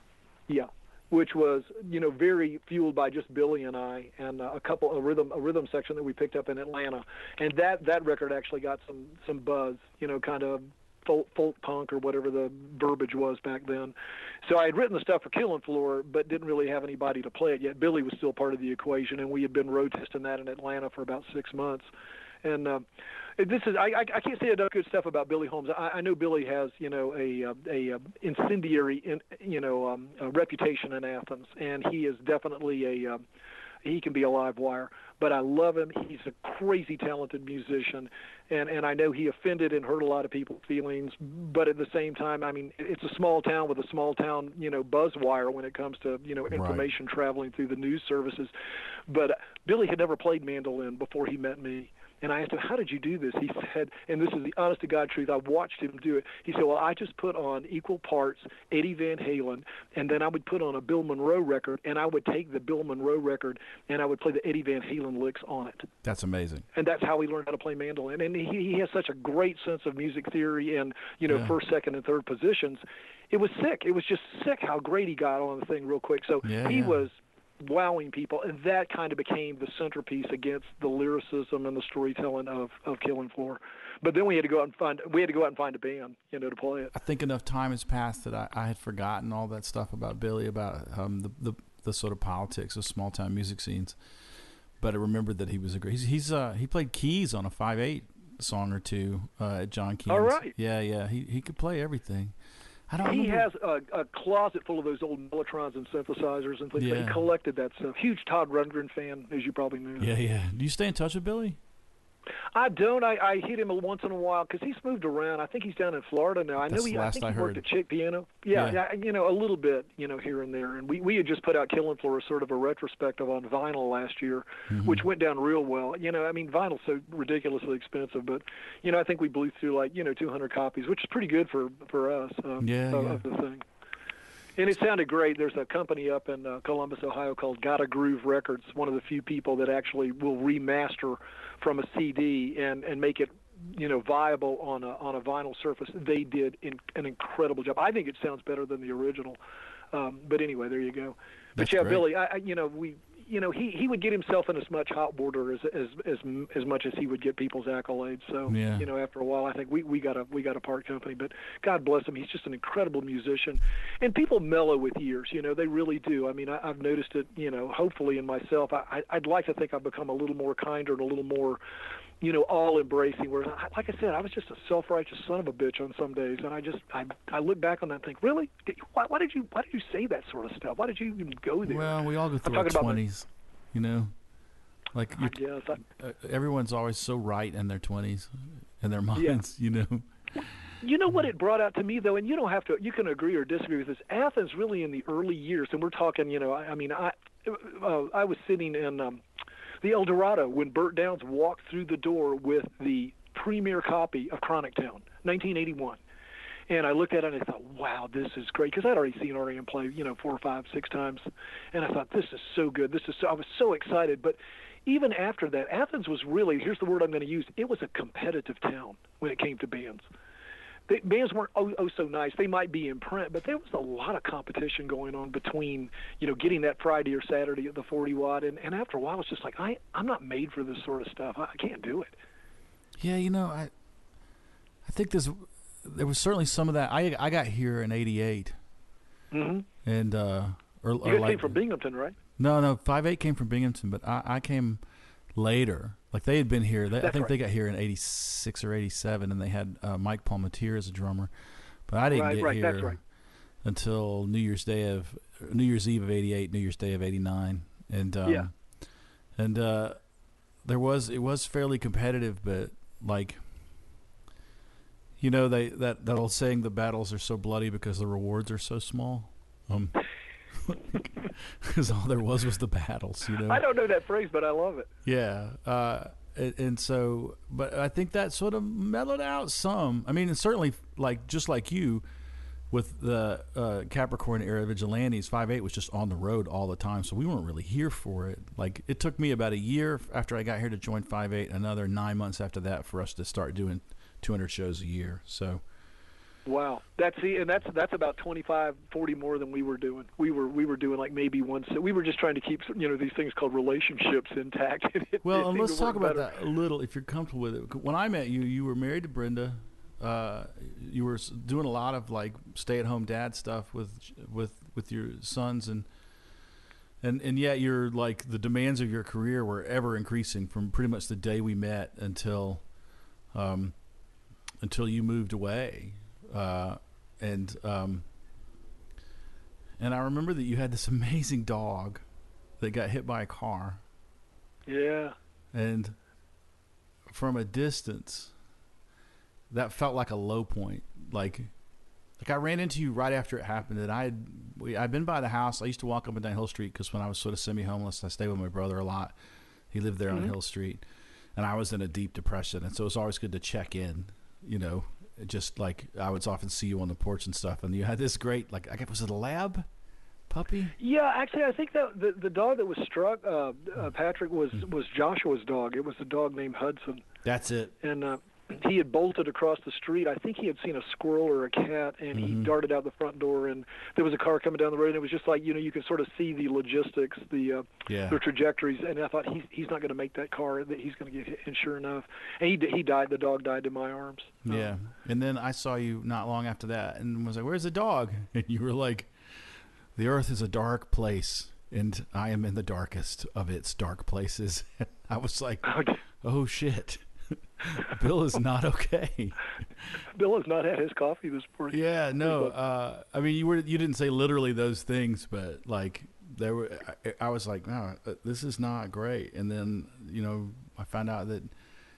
Yeah. Which was, you know, very fueled by just Billy and I, and a rhythm section that we picked up in Atlanta, and that record actually got some buzz, you know, kind of folk punk or whatever the verbiage was back then. So I had written the stuff for Killin' Floor, but didn't really have anybody to play it yet. Billy was still part of the equation, and we had been road testing that in Atlanta for about 6 months. And I can't say enough good stuff about Billy Holmes. I know Billy has, you know, a incendiary, a reputation in Athens, and he is definitely he can be a live wire. But I love him. He's a crazy talented musician, and I know he offended and hurt a lot of people's feelings. But at the same time, I mean, it's a small town with a small town, you know, buzz wire when it comes to, you know, information traveling through the news services. But Billy had never played mandolin before he met me. And I asked him, how did you do this? He said, and this is the honest-to-God truth, I watched him do it. He said, well, I just put on equal parts Eddie Van Halen, and then I would put on a Bill Monroe record, and I would take the Bill Monroe record, and I would play the Eddie Van Halen licks on it. That's amazing. And that's how he learned how to play mandolin. And he has such a great sense of music theory and, you know, first, second, and third positions. It was sick. It was just sick how great he got on the thing real quick. So he was wowing people, and that kind of became the centerpiece against the lyricism and the storytelling of Killin' Floor. But then we had to go out and find a band, you know, to play it. I think enough time has passed that I had forgotten all that stuff about Billy, about the sort of politics of small town music scenes. But I remembered that he was a great. He played keys on a 5/8 song or two at John Keane's. All right. Yeah. He could play everything. He has a closet full of those old Mellotrons and synthesizers and things. Yeah. But he collected that stuff. Huge Todd Rundgren fan, as you probably knew. Yeah. Do you stay in touch with Billy? I don't. I hit him once in a while because he's moved around. I think he's down in Florida now. I think he worked at Chick Piano. Yeah, you know, a little bit, you know, here and there. And we had just put out Killin' Floor, sort of a retrospective on vinyl last year, which went down real well. You know, I mean, vinyl's so ridiculously expensive, but, you know, I think we blew through like, you know, 200 copies, which is pretty good for us of the thing. And it sounded great. There's a company up in Columbus, Ohio called Gotta Groove Records, one of the few people that actually will remaster from a CD and make it, you know, viable on a vinyl surface. They did an incredible job. I think it sounds better than the original. But anyway, there you go. But Billy, I, you know, we you know, he would get himself in as much hot water as much as he would get people's accolades. So, yeah. You know, after a while, I think we got a part company. But God bless him, he's just an incredible musician. And people mellow with years, you know, they really do. I mean, I've noticed it, you know, hopefully in myself. I'd like to think I've become a little more kinder and a little more, you know, all-embracing. Whereas, like I said, I was just a self-righteous son of a bitch on some days, and I look back on that and think, really? Why did you say that sort of stuff? Why did you even go there? Well, we all go through our 20s, you know? Like, everyone's always so right in their 20s, in their minds, yeah. You know? You know what it brought out to me, though, and you don't have to, you can agree or disagree with this, Athens really in the early years, and we're talking, you know, I was sitting in the El Dorado when Burt Downs walked through the door with the premier copy of Chronic Town, 1981. And I looked at it and I thought, wow, this is great. Because I'd already seen REM play, you know, 4 or 5, 6 times. And I thought, this is so good. I was so excited. But even after that, Athens was really, here's the word I'm going to use, it was a competitive town when it came to bands. Bands weren't so nice. They might be in print, but there was a lot of competition going on between, you know, getting that Friday or Saturday at the 40 watt. And after a while, it's just like, I'm not made for this sort of stuff. I can't do it. Yeah, you know, I think there was certainly some of that. I got here in 88. Mm-hmm. And, you came from Binghamton, right? No, 5'8" came from Binghamton, but I came later. Like, they had been here. I think they got here in 86 or 87, and they had Mike Palmatier as a drummer. But I didn't get here that's right. until New Year's Eve of 88, New Year's Day of 89. And it was fairly competitive, but like, you know, that old saying, the battles are so bloody because the rewards are so small. Because all there was the battles, you know. I don't know that phrase, but I love it. Yeah, and so, but I think that sort of mellowed out some. I mean, and certainly, like just like you, with the Capricorn era Vigilantes, 5'8" was just on the road all the time, so we weren't really here for it. Like, it took me about a year after I got here to join 5'8", another 9 months after that for us to start doing 200 shows a year. So. Wow, that's about 25-40 more than we were doing. We were doing like maybe once. We were just trying to keep, you know, these things called relationships intact. And let's talk about that a little, if you're comfortable with it. When I met you, you were married to Brenda. You were doing a lot of like stay-at-home dad stuff with your sons, and yet you're like the demands of your career were ever increasing from pretty much the day we met until you moved away. And I remember that you had this amazing dog that got hit by a car. Yeah. And from a distance, that felt like a low point. Like I ran into you right after it happened, and I'd been by the house. I used to walk up and down Hill Street because when I was sort of semi-homeless, I stayed with my brother a lot. He lived there mm-hmm. on Hill Street, and I was in a deep depression. And so it was always good to check in, you know. Just like I would often see you on the porch and stuff, and you had this great, like, I guess, was it a lab puppy? Yeah, actually, I think that the dog that was struck, Patrick, was Joshua's dog. It was a dog named Hudson. That's it. And he had bolted across the street. I think he had seen a squirrel or a cat, and mm-hmm. he darted out the front door, and there was a car coming down the road, and it was just like, you know, you could sort of see the logistics, the trajectories, and I thought, he's not going to make that car, that he's going to get hit, and sure enough, and he died. The dog died in my arms. Yeah, and then I saw you not long after that, and was like, where's the dog? And you were like, the earth is a dark place, and I am in the darkest of its dark places. I was like, oh, shit. Bill is not okay. Bill has not had his coffee this morning. Yeah, no. I mean, you didn't say literally those things, but like there were. I was like, no, this is not great. And then, you know, I found out that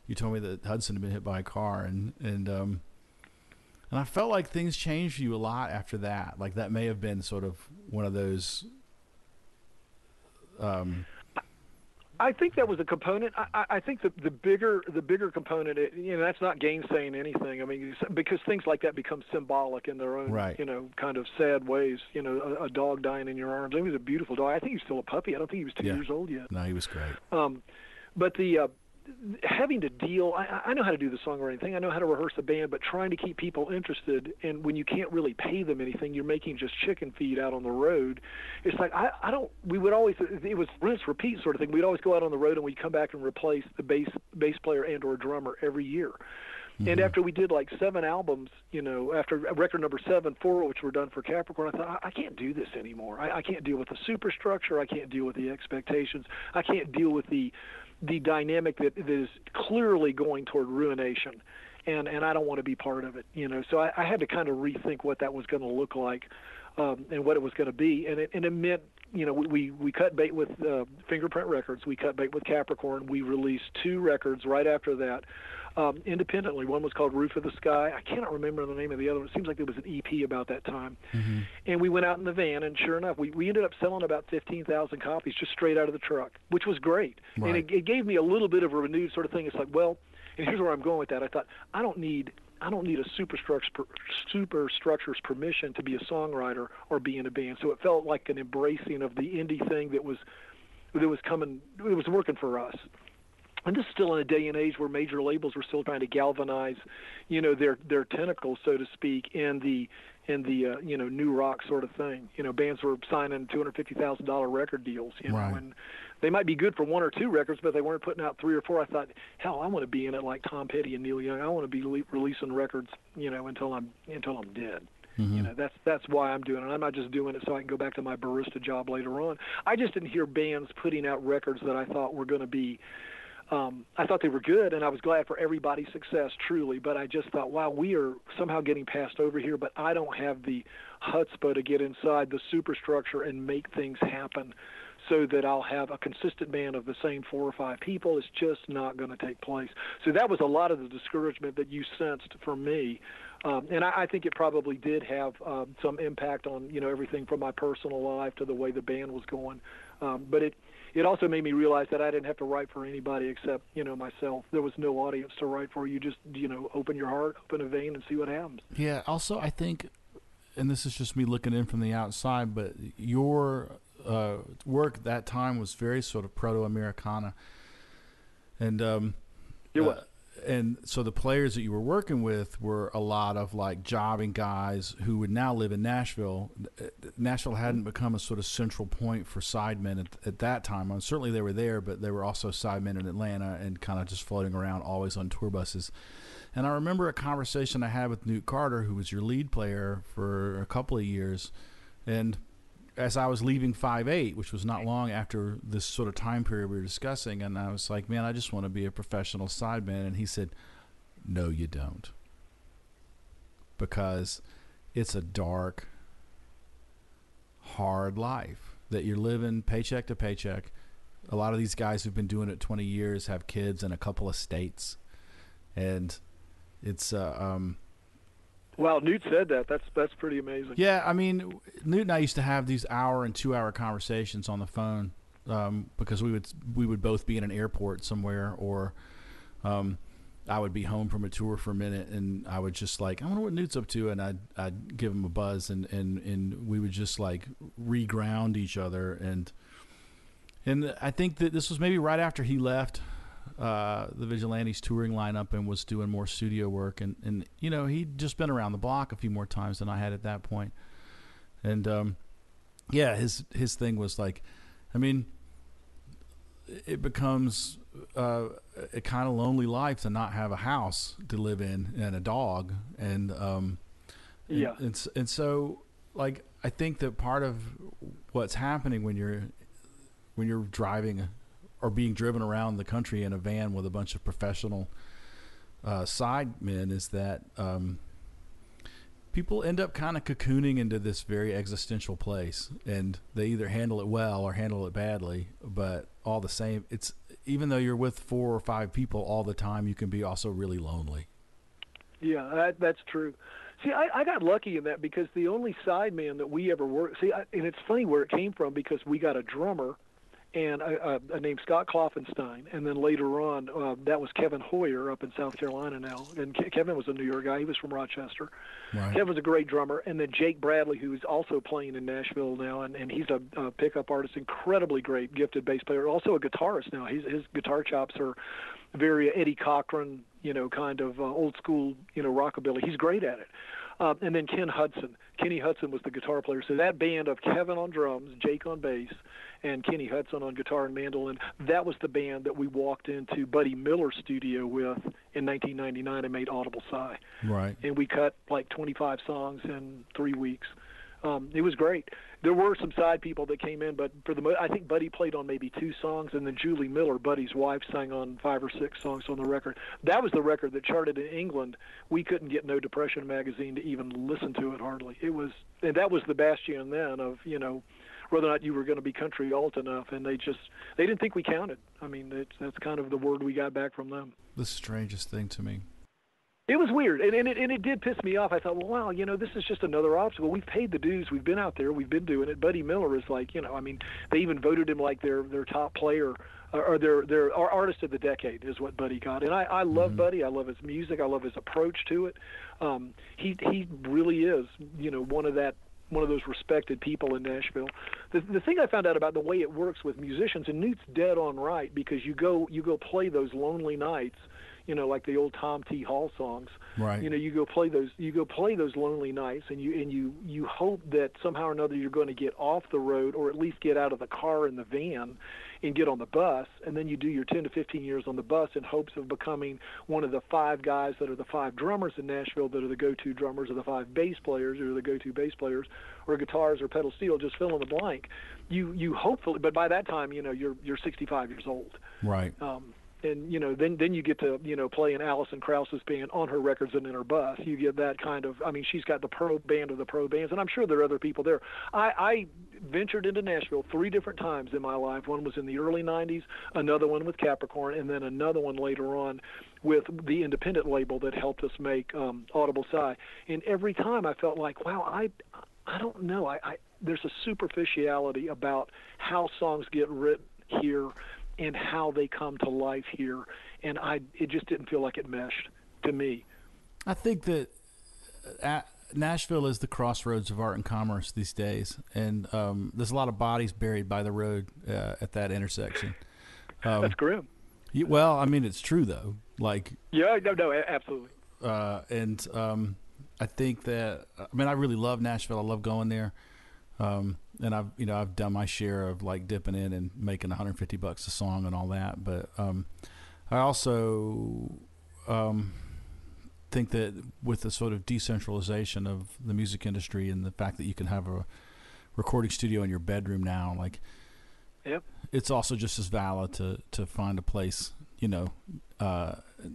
you told me that Hudson had been hit by a car, and I felt like things changed for you a lot after that. Like that may have been sort of one of those. I think that was a component. I think the bigger component, you know, that's not gainsaying anything. I mean, because things like that become symbolic in their own, right. you know, kind of sad ways. You know, a dog dying in your arms. He was a beautiful dog. I think he was still a puppy. I don't think he was two years old yet. No, he was great. But the having to deal, I know how to do the songwriting thing, I know how to rehearse the band, but trying to keep people interested, and when you can't really pay them anything, you're making just chicken feed out on the road. It's like, we would always, it was rinse, repeat sort of thing. We'd always go out on the road and we'd come back and replace the bass player and or drummer every year. Mm-hmm. And after we did like 7 albums, you know, after record number 7, 4 which were done for Capricorn, I thought, I can't do this anymore. I can't deal with the superstructure. I can't deal with the expectations. I can't deal with the dynamic that is clearly going toward ruination, and I don't want to be part of it, you know. So I had to kind of rethink what that was going to look like, and what it was going to be, and it meant, you know, we cut bait with Fingerprint Records, we cut bait with Capricorn, we released 2 records right after that, independently. One was called Roof of the Sky. I cannot remember the name of the other one. It seems like there was an EP about that time. Mm-hmm. And we went out in the van, and sure enough, we ended up selling about 15,000 copies just straight out of the truck, which was great. Right. And it gave me a little bit of a renewed sort of thing. It's like, well, and here's where I'm going with that. I thought, I don't need a superstructure's permission to be a songwriter or be in a band. So it felt like an embracing of the indie thing that was coming. It was working for us. And this is still in a day and age where major labels were still trying to galvanize, you know, their tentacles, so to speak, in the you know, new rock sort of thing. You know, bands were signing $250,000 record deals, you know, right. And they might be good for 1 or 2 records, but they weren't putting out 3 or 4. I thought, hell, I want to be in it like Tom Petty and Neil Young. I want to be releasing records, you know, until I'm dead. Mm-hmm. You know, that's why I'm doing it. I'm not just doing it so I can go back to my barista job later on. I just didn't hear bands putting out records that I thought were going to be. I thought they were good, and I was glad for everybody's success, truly, but I just thought, wow, we are somehow getting passed over here, but I don't have the chutzpah to get inside the superstructure and make things happen so that I'll have a consistent band of the same 4 or 5 people. It's just not going to take place. So that was a lot of the discouragement that you sensed from me, and I think it probably did have some impact on, you know, everything from my personal life to the way the band was going, but it also made me realize that I didn't have to write for anybody except, you know, myself. There was no audience to write for. You just, you know, open your heart, open a vein, and see what happens. Yeah. Also, I think, and this is just me looking in from the outside, but your work at that time was very sort of proto-Americana, and it was. And so the players that you were working with were a lot of like jobbing guys who would now live in Nashville. Nashville hadn't become a sort of central point for sidemen at that time. And certainly they were there, but they were also sidemen in Atlanta and kind of just floating around, always on tour buses. And I remember a conversation I had with Newt Carter, who was your lead player for a couple of years. And as I was leaving 5/8, which was not long after this sort of time period we were discussing, and I was like, man, I just want to be a professional sideman. And he said, no, you don't. Because it's a dark, hard life that you're living paycheck to paycheck. A lot of these guys who've been doing it 20 years have kids and a couple of states. And it's... Wow, Newt said that. That's pretty amazing. Yeah, I mean, Newt and I used to have these hour and 2 hour conversations on the phone because we would both be in an airport somewhere, or I would be home from a tour for a minute, and I would just like, I wonder what Newt's up to, and I'd give him a buzz, and we would just like reground each other, and I think that this was maybe right after he left the Vigilantes touring lineup and was doing more studio work, and you know, he'd just been around the block a few more times than I had at that point. And yeah, his thing was like, I mean, it becomes a kind of lonely life to not have a house to live in and a dog, and yeah, and so like I think that part of what's happening when you're driving or being driven around the country in a van with a bunch of professional side men is that people end up kind of cocooning into this very existential place, and they either handle it well or handle it badly, but all the same, it's, even though you're with 4 or 5 people all the time, you can be also really lonely. Yeah, that's true. See, I got lucky in that because the only side man that we ever worked, see, and it's funny where it came from, because we got a drummer and a named Scott Kloffenstein, and then later on, that was Kevin Hoyer up in South Carolina now, and Kevin was a New York guy. He was from Rochester. Right. Kevin's a great drummer, and then Jake Bradley, who's also playing in Nashville now, and he's a pickup artist, incredibly great, gifted bass player, also a guitarist now. His guitar chops are very Eddie Cochran, kind of old school, rockabilly. He's great at it. And then Ken Hudson. Kenny Hudson was the guitar player. So that band of Kevin on drums, Jake on bass, and Kenny Hudson on guitar and mandolin, that was the band that we walked into Buddy Miller's studio with in 1999 and made Audible Sigh. Right. And we cut like 25 songs in 3 weeks. It was great. There were some side people that came in, but for the I think Buddy played on maybe 2 songs, and then Julie Miller, Buddy's wife, sang on 5 or 6 songs on the record. That was the record that charted in England. We couldn't get No Depression magazine to even listen to it hardly. It was, and that was the bastion then of whether or not you were going to be country alt enough, and they didn't think we counted. I mean, that's kind of the word we got back from them. The strangest thing to me. It was weird, and it did piss me off. I thought, well, wow, this is just another obstacle. We've paid the dues. We've been out there. We've been doing it. Buddy Miller is like, I mean, they even voted him like their top player or their artist of the decade is what Buddy got. And I love Buddy. I love his music. I love his approach to it. He really is, one of those respected people in Nashville. The thing I found out about the way it works with musicians, and Newt's dead on right, because you go play those lonely nights, like the old Tom T. Hall songs. Right. You go play those lonely nights, and you hope that somehow or another you're going to get off the road, or at least get out of the car and the van and get on the bus, and then you do your 10 to 15 years on the bus in hopes of becoming one of the 5 guys that are the 5 drummers in Nashville that are the go-to drummers, or the 5 bass players or the go-to bass players, or guitars or pedal steel, just fill in the blank. You hopefully, but by that time, you're 65 years old. Right. And then you get to play in Alison Krauss's band on her records and in her bus. You get that kind of, I mean, she's got the pro band of the pro bands, and I'm sure there are other people there. I ventured into Nashville 3 different times in my life. One was in the early 90s, another one with Capricorn, and then another one later on with the independent label that helped us make Audible Sigh. And every time I felt like, wow, I don't know. There's a superficiality about how songs get written here and how they come to life here, and it just didn't feel like it meshed to me. I think that Nashville is the crossroads of art and commerce these days, and there's a lot of bodies buried by the road at that intersection. That's grim. Well, I mean, it's true though. Like, yeah, no, absolutely. I think that, I mean, I really love Nashville. I love going there. And I've done my share of like dipping in and making $150 a song and all that. But, I also, think that with the sort of decentralization of the music industry and the fact that you can have a recording studio in your bedroom now, like, yep, it's also just as valid to find a place,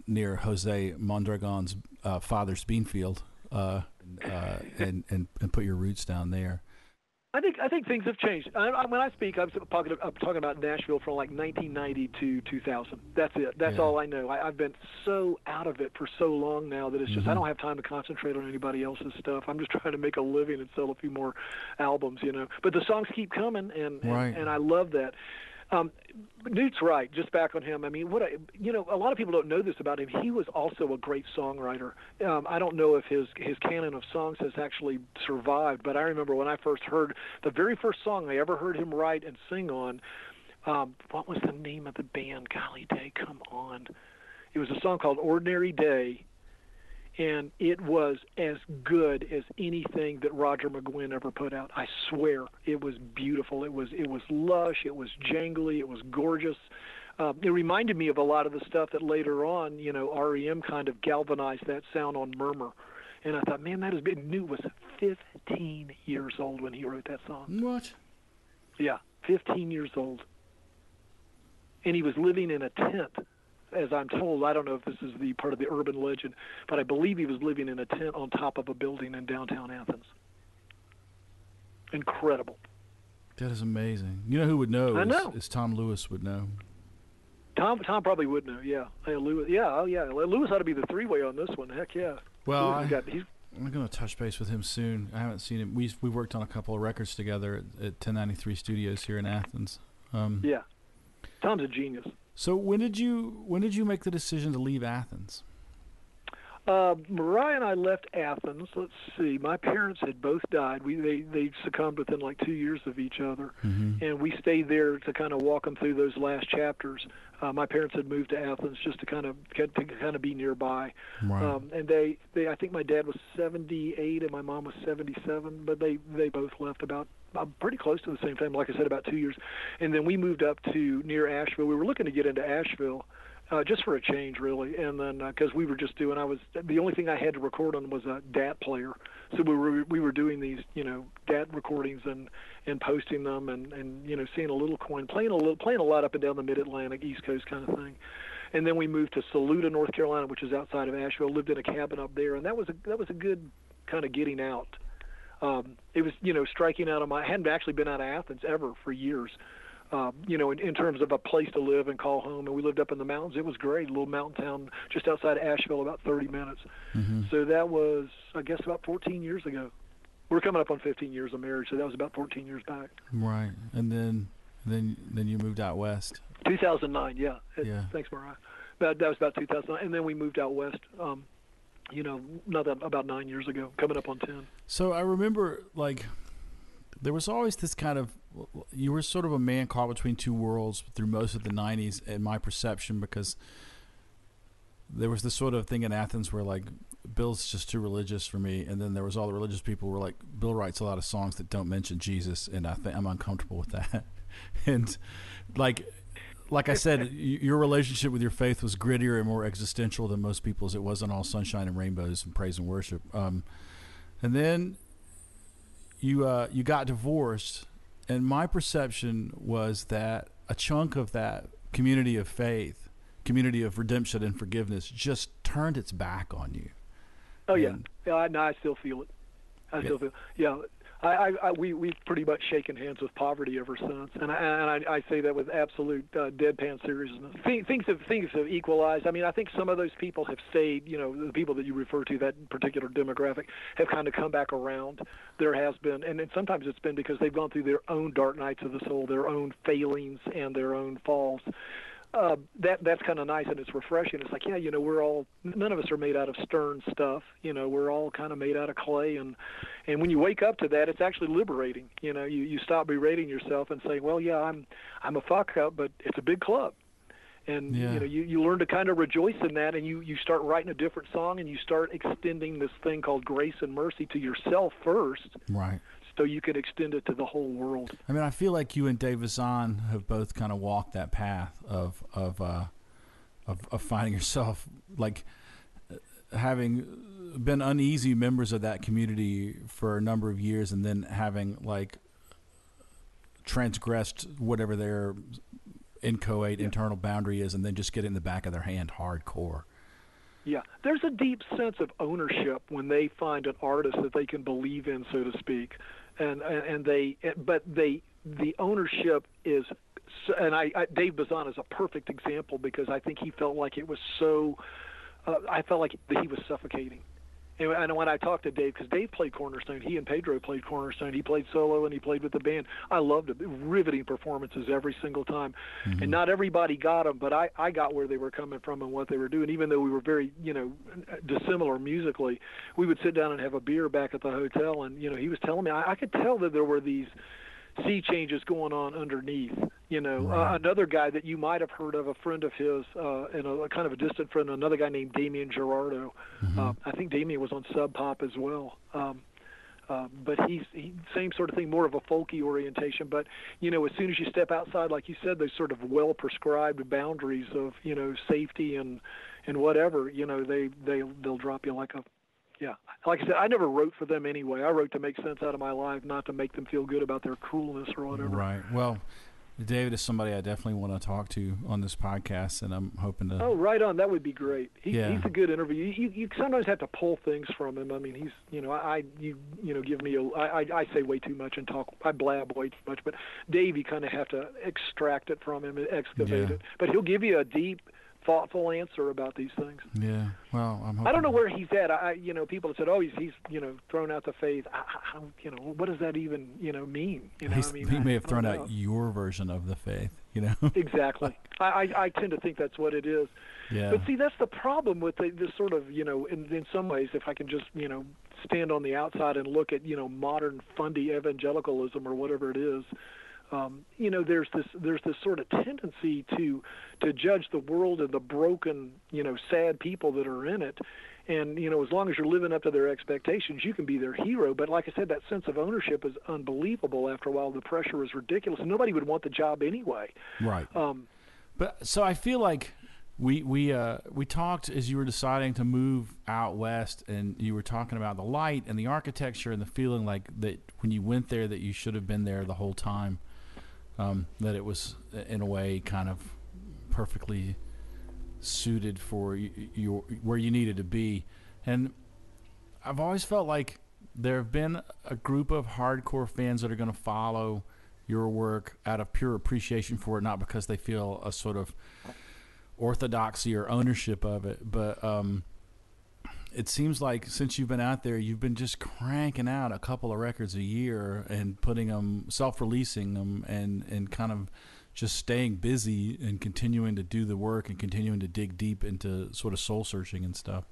near Jose Mondragon's, father's beanfield, and put your roots down there. I think things have changed. When I speak, I'm talking about Nashville from like 1990 to 2000. That's it. That's all I know. I've been so out of it for so long now that it's just, I don't have time to concentrate on anybody else's stuff. I'm just trying to make a living and sell a few more albums, But the songs keep coming, and I love that. Newt's right, just back on him. I mean, a lot of people don't know this about him. He was also a great songwriter. I don't know if his canon of songs has actually survived, but I remember when I first heard the very first song I ever heard him write and sing on, what was the name of the band? Golly day, come on. It was a song called Ordinary Day, and it was as good as anything that Roger McGuinn ever put out. I swear, it was beautiful. It was lush. It was jangly. It was gorgeous. It reminded me of a lot of the stuff that later on, REM kind of galvanized that sound on Murmur. And I thought, man, that is big. Newt was 15 years old when he wrote that song. What? Yeah, 15 years old. And he was living in a tent. As I'm told, I don't know if this is the part of the urban legend, but I believe he was living in a tent on top of a building in downtown Athens. Incredible. That is amazing. You know who would know? I know. Is Tom Lewis would know. Tom probably would know, yeah. Hey, Lewis, yeah, oh yeah. Lewis ought to be the three-way on this one. Heck yeah. Well, I'm going to touch base with him soon. I haven't seen him. We worked on a couple of records together at 1093 Studios here in Athens. Yeah. Tom's a genius. So when did you make the decision to leave Athens? Mariah and I left Athens. Let's see. My parents had both died. They succumbed within like 2 years of each other, mm-hmm. and we stayed there to kind of walk them through those last chapters. My parents had moved to Athens just to kind of be nearby. Right. And they I think my dad was 78 and my mom was 77, but they both left about pretty close to the same time. Like I said, about 2 years, and then we moved up to near Asheville. We were looking to get into Asheville. Just for a change, really, and then because we were just doing, the only thing I had to record on was a DAT player, so we were doing these, DAT recordings and posting them and seeing a little coin, playing a lot up and down the Mid-Atlantic, East Coast kind of thing, and then we moved to Saluda, North Carolina, which is outside of Asheville. Lived in a cabin up there, and that was a good kind of getting out. It was striking out of my. I hadn't actually been out of Athens ever for years. In terms of a place to live and call home. And we lived up in the mountains. It was great, a little mountain town just outside of Asheville, about 30 minutes. Mm-hmm. So that was, I guess, about 14 years ago. We're coming up on 15 years of marriage, so that was about 14 years back. Right. And then you moved out west. 2009, yeah. Yeah. Thanks, Mariah. That was about 2009. And then we moved out west, about 9 years ago, coming up on 10. So I remember, there was always this kind of, you were sort of a man caught between two worlds through most of the 90s, in my perception, because there was this sort of thing in Athens where Bill's just too religious for me, and then there was all the religious people who were like, Bill writes a lot of songs that don't mention Jesus, and I think I'm uncomfortable with that. And like I said, your relationship with your faith was grittier and more existential than most people's. It wasn't all sunshine and rainbows and praise and worship. And then you got divorced, and my perception was that a chunk of that community of faith, community of redemption and forgiveness, just turned its back on you. Oh, and yeah. I still feel it. Yeah. We've pretty much shaken hands with poverty ever since, and I say that with absolute deadpan seriousness. Things have equalized. I mean, I think some of those people have stayed. The people that you refer to, that particular demographic, have kind of come back around. There has been, and sometimes it's been because they've gone through their own dark nights of the soul, their own failings, and their own falls. That's kind of nice, and it's refreshing. It's like, yeah, we're all, none of us are made out of stern stuff. We're all kind of made out of clay, and when you wake up to that, it's actually liberating. You stop berating yourself and say, well, yeah, I'm a fuck up, but it's a big club, and yeah. You learn to kind of rejoice in that, and you start writing a different song, and you start extending this thing called grace and mercy to yourself first, right? So you could extend it to the whole world. I mean, I feel like you and Dave Bazan have both kind of walked that path of finding yourself, having been uneasy members of that community for a number of years, and then having transgressed whatever their inchoate internal boundary is, and then just get in the back of their hand hardcore. Yeah, there's a deep sense of ownership when they find an artist that they can believe in, so to speak, and the ownership is, and Dave Bazan is a perfect example, because I think he felt like it was so, I felt like he was suffocating. And when I talked to Dave, because Dave played Cornerstone, he and Pedro played Cornerstone, he played solo and he played with the band. I loved it. Riveting performances every single time. Mm-hmm. And not everybody got them, but I got where they were coming from and what they were doing. Even though we were very, dissimilar musically, we would sit down and have a beer back at the hotel, and, he was telling me, I could tell that there were these sea changes going on underneath. Right. Another guy that you might have heard of, a friend of his, and a kind of a distant friend, another guy named Damian Gerardo. Mm-hmm. I think Damian was on Sub Pop as well. But he's same sort of thing, more of a folky orientation. But, as soon as you step outside, like you said, those sort of well-prescribed boundaries of, safety and whatever, they'll drop you like a... Yeah. Like I said, I never wrote for them anyway. I wrote to make sense out of my life, not to make them feel good about their coolness or whatever. Right. Well... David is somebody I definitely want to talk to on this podcast, and I'm hoping to... Oh, right on. That would be great. He's a good interview. You sometimes have to pull things from him. I mean, he's, give me I say way too much and talk, I blab way too much, but Dave, you kind of have to extract it from him and excavate it. But he'll give you a deep, thoughtful answer about these things. Yeah. Well, I'm hoping... I don't know where he's at. People have said, oh, he's thrown out the faith. What does that even mean? He may have thrown out your version of the faith. you know? Exactly. I tend to think that's what it is. Yeah. But see, that's the problem with this sort of, you know, in some ways, if I can just, you know, stand on the outside and look at, you know, modern fundy evangelicalism or whatever it is, you know, there's this sort of tendency to judge the world and the broken, you know, sad people that are in it. And, you know, as long as you're living up to their expectations, you can be their hero. But like I said, that sense of ownership is unbelievable. After a while, the pressure is ridiculous, and nobody would want the job anyway. Right. But so I feel like we talked as you were deciding to move out west, and you were talking about the light and the architecture and the feeling like that when you went there that you should have been there the whole time, that it was in a way kind of perfectly suited for your where you needed to be. And I've always felt like there have been a group of hardcore fans that are going to follow your work out of pure appreciation for it, not because they feel a sort of orthodoxy or ownership of it. But it seems like since you've been out there, you've been just cranking out a couple of records a year and putting them, self-releasing them, and kind of just staying busy and continuing to do the work and continuing to dig deep into sort of soul searching and stuff.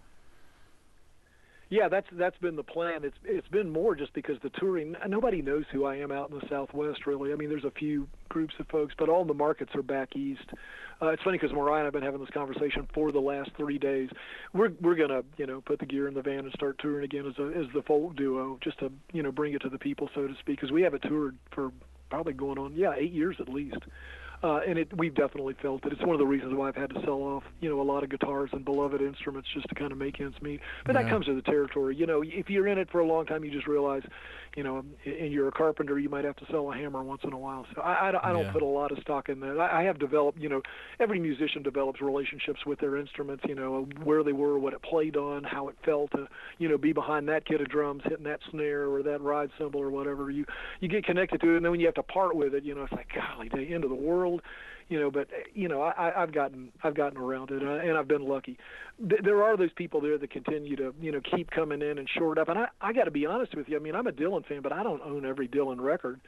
Yeah, that's been the plan. It's been more just because the touring, nobody knows who I am out in the Southwest, really. I mean, there's a few groups of folks, but all the markets are back east. It's funny because Mariah and I've been having this conversation for the last 3 days. We're gonna, you know, put the gear in the van and start touring again as the folk duo, just to, you know, bring it to the people, so to speak, because we haven't toured for probably going on, 8 years at least. And we've definitely felt it. It's one of the reasons why I've had to sell off, you know, a lot of guitars and beloved instruments just to kind of make ends meet. But that comes to the territory. You know, if you're in it for a long time, you just realize, you know, and you're a carpenter, you might have to sell a hammer once in a while. So I don't put a lot of stock in that. I have developed, you know, every musician develops relationships with their instruments, you know, where they were, what it played on, how it felt to, you know, be behind that kit of drums, hitting that snare or that ride cymbal or whatever. You get connected to it, and then when you have to part with it, you know, it's like, golly, the end of the world. You know, but you know, I've gotten around it, and I've been lucky. There are those people there that continue to, you know, keep coming in and short up. And I got to be honest with you. I mean, I'm a Dylan fan, but I don't own every Dylan record.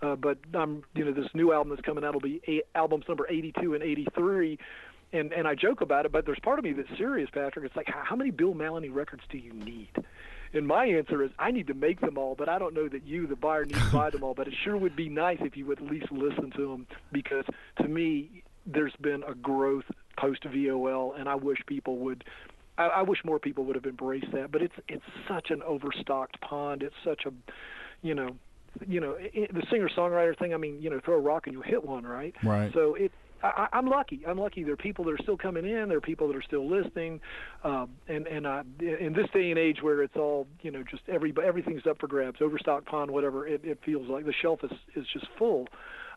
But I'm, you know, this new album that's coming out will be albums number 82 and 83. And I joke about it, but there's part of me that's serious, Patrick. It's like, how many Bill Mallonee records do you need? And my answer is, I need to make them all, but I don't know that you, the buyer, need to buy them all. But it sure would be nice if you would at least listen to them, because to me, there's been a growth post-VOL, and I wish people would – I wish more people would have embraced that. But it's such an overstocked pond. It's such a, you know, the singer-songwriter thing, I mean, you know, throw a rock and you'll hit one, right? Right. So I'm lucky. I'm lucky. There are people that are still coming in. There are people that are still listening, and in this day and age where it's all, you know, just everything's up for grabs, overstock pond, whatever. It feels like the shelf is just full.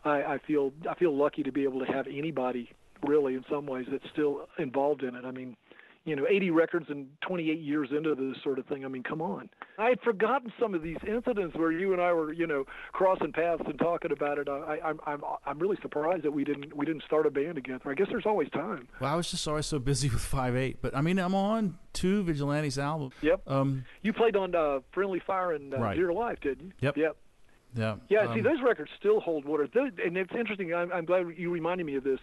I feel lucky to be able to have anybody really in some ways that's still involved in it. I mean, you know, 80 records and 28 years into this sort of thing. I mean, come on. I had forgotten some of these incidents where you and I were, you know, crossing paths and talking about it. I'm really surprised that we didn't start a band together. I guess there's always time. Well, I was just always so busy with 5/8, but I mean, I'm on 2 Vigilantes albums. Yep. You played on Friendly Fire and right. Dear Life, didn't you? Yep. Yep. Yeah. Yeah. See, those records still hold water. And it's interesting. I'm glad you reminded me of this,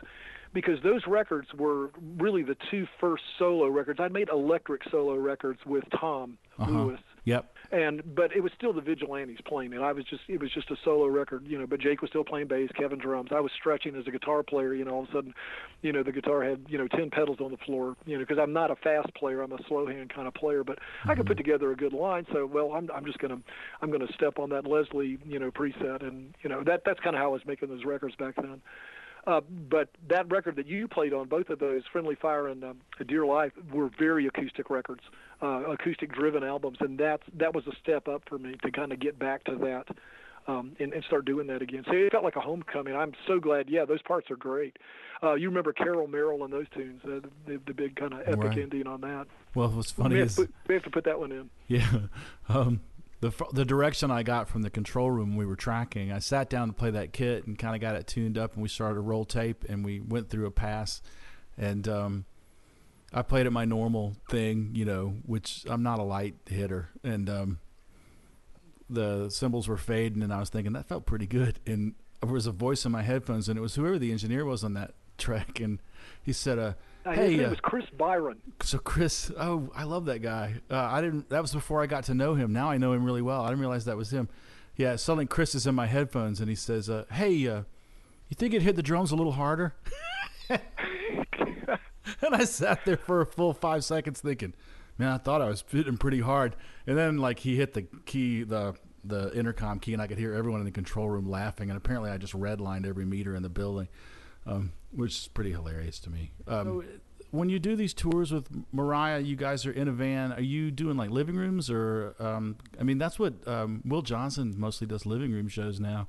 because those records were really the 2 first solo records. I'd made electric solo records with Tom Lewis. Yep. But it was still the Vigilantes playing it. It was just a solo record, you know, but Jake was still playing bass, Kevin drums. I was stretching as a guitar player, you know, all of a sudden, you know, the guitar had, you know, 10 pedals on the floor, you know, because I'm not a fast player. I'm a slow hand kind of player, but I could put together a good line. So, well, I'm going to step on that Leslie, you know, preset. And, you know, that's kind of how I was making those records back then. But that record that you played on, both of those, Friendly Fire and Dear Life, were very acoustic records, acoustic-driven albums, and that was a step up for me to kind of get back to that and start doing that again. So it felt like a homecoming. I'm so glad. Yeah, those parts are great. You remember Carol Merrill and those tunes, the big kind of epic ending on that. Well, what's funny is... we have to put that one in. Yeah. The direction I got from the control room we were tracking, I sat down to play that kit and kind of got it tuned up, and we started to roll tape, and we went through a pass, and I played at my normal thing, you know, which I'm not a light hitter, and the cymbals were fading, and I was thinking that felt pretty good, and there was a voice in my headphones, and it was whoever the engineer was on that track, and he said, "Hey, his name was Chris Byron." So Chris, oh, I love that guy. I didn't. That was before I got to know him. Now I know him really well. I didn't realize that was him. Yeah, suddenly Chris is in my headphones, and he says, "Hey, you think it hit the drums a little harder?" And I sat there for a full 5 seconds thinking, man, I thought I was hitting pretty hard. And then, like, he hit the key, the intercom key, and I could hear everyone in the control room laughing. And apparently I just redlined every meter in the building, which is pretty hilarious to me. So when you do these tours with Mariah, you guys are in a van. Are you doing, like, living rooms? Or I mean, that's what Will Johnson mostly does, living room shows now.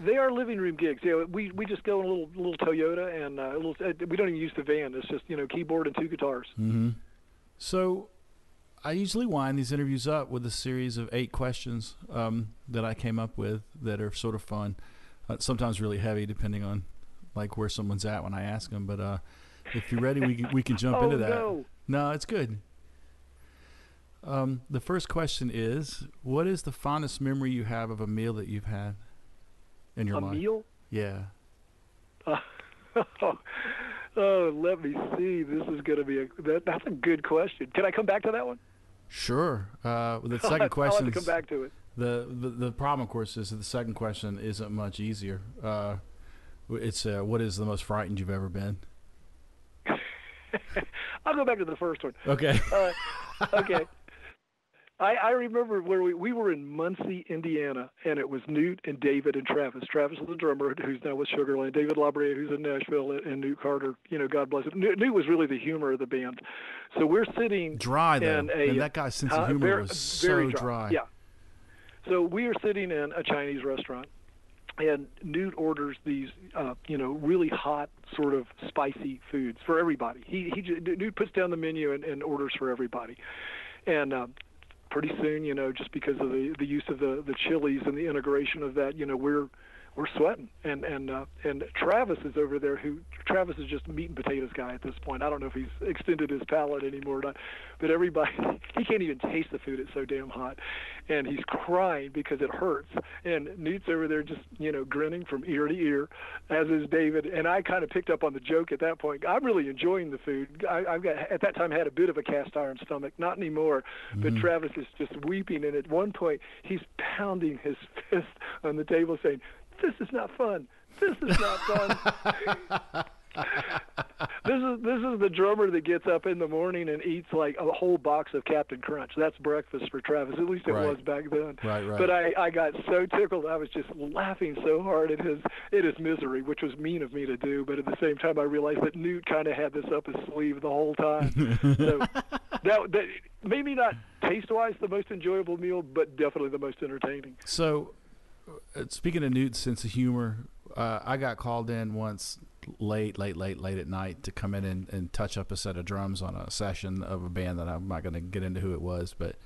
They are living room gigs. You know, we just go in a little Toyota, and we don't even use the van. It's just, you know, keyboard and two guitars. Mm-hmm. So I usually wind these interviews up with a series of 8 questions that I came up with that are sort of fun, sometimes really heavy, depending on like where someone's at when I ask them. But if you're ready, we can jump into that. No, it's good. The first question is, what is the fondest memory you have of a meal that you've had? In your life? Meal? Yeah. Let me see. This is going to be that's a good question. Can I come back to that one? Sure. The second question. I'll have to come back to it. The problem, of course, is that the second question isn't much easier. It's what is the most frightened you've ever been? I'll go back to the first one. Okay. Okay. I remember where we were in Muncie, Indiana, and it was Newt and David and Travis. Travis was the drummer, who's now with Sugarland. David Labrea, who's in Nashville, and Newt Carter. You know, God bless him. Newt was really the humor of the band. So we're sitting dry though, and that guy's sense of humor was very so dry. Yeah. So we are sitting in a Chinese restaurant, and Newt orders these, you know, really hot, sort of spicy foods for everybody. Newt puts down the menu and orders for everybody, and pretty soon, you know, just because of the use of the chilies and the integration of that, you know, we're sweating. And Travis is over there, Travis is just a meat and potatoes guy at this point. I don't know if he's extended his palate anymore or not, but everybody, he can't even taste the food. It's so damn hot. And he's crying because it hurts. And Newt's over there just, you know, grinning from ear to ear, as is David. And I kind of picked up on the joke at that point. I'm really enjoying the food. At that time, I had a bit of a cast iron stomach, not anymore. Mm-hmm. But Travis is just weeping. And at one point, he's pounding his fist on the table saying, "This is not fun. This is not fun." This is the drummer that gets up in the morning and eats like a whole box of Captain Crunch. That's breakfast for Travis. At least it was back then. Right. But I got so tickled. I was just laughing so hard at his misery, which was mean of me to do. But at the same time, I realized that Newt kind of had this up his sleeve the whole time. So that maybe not taste-wise the most enjoyable meal, but definitely the most entertaining. So, speaking of Newt's sense of humor, I got called in once late at night to come in and touch up a set of drums on a session of a band that I'm not going to get into who it was, but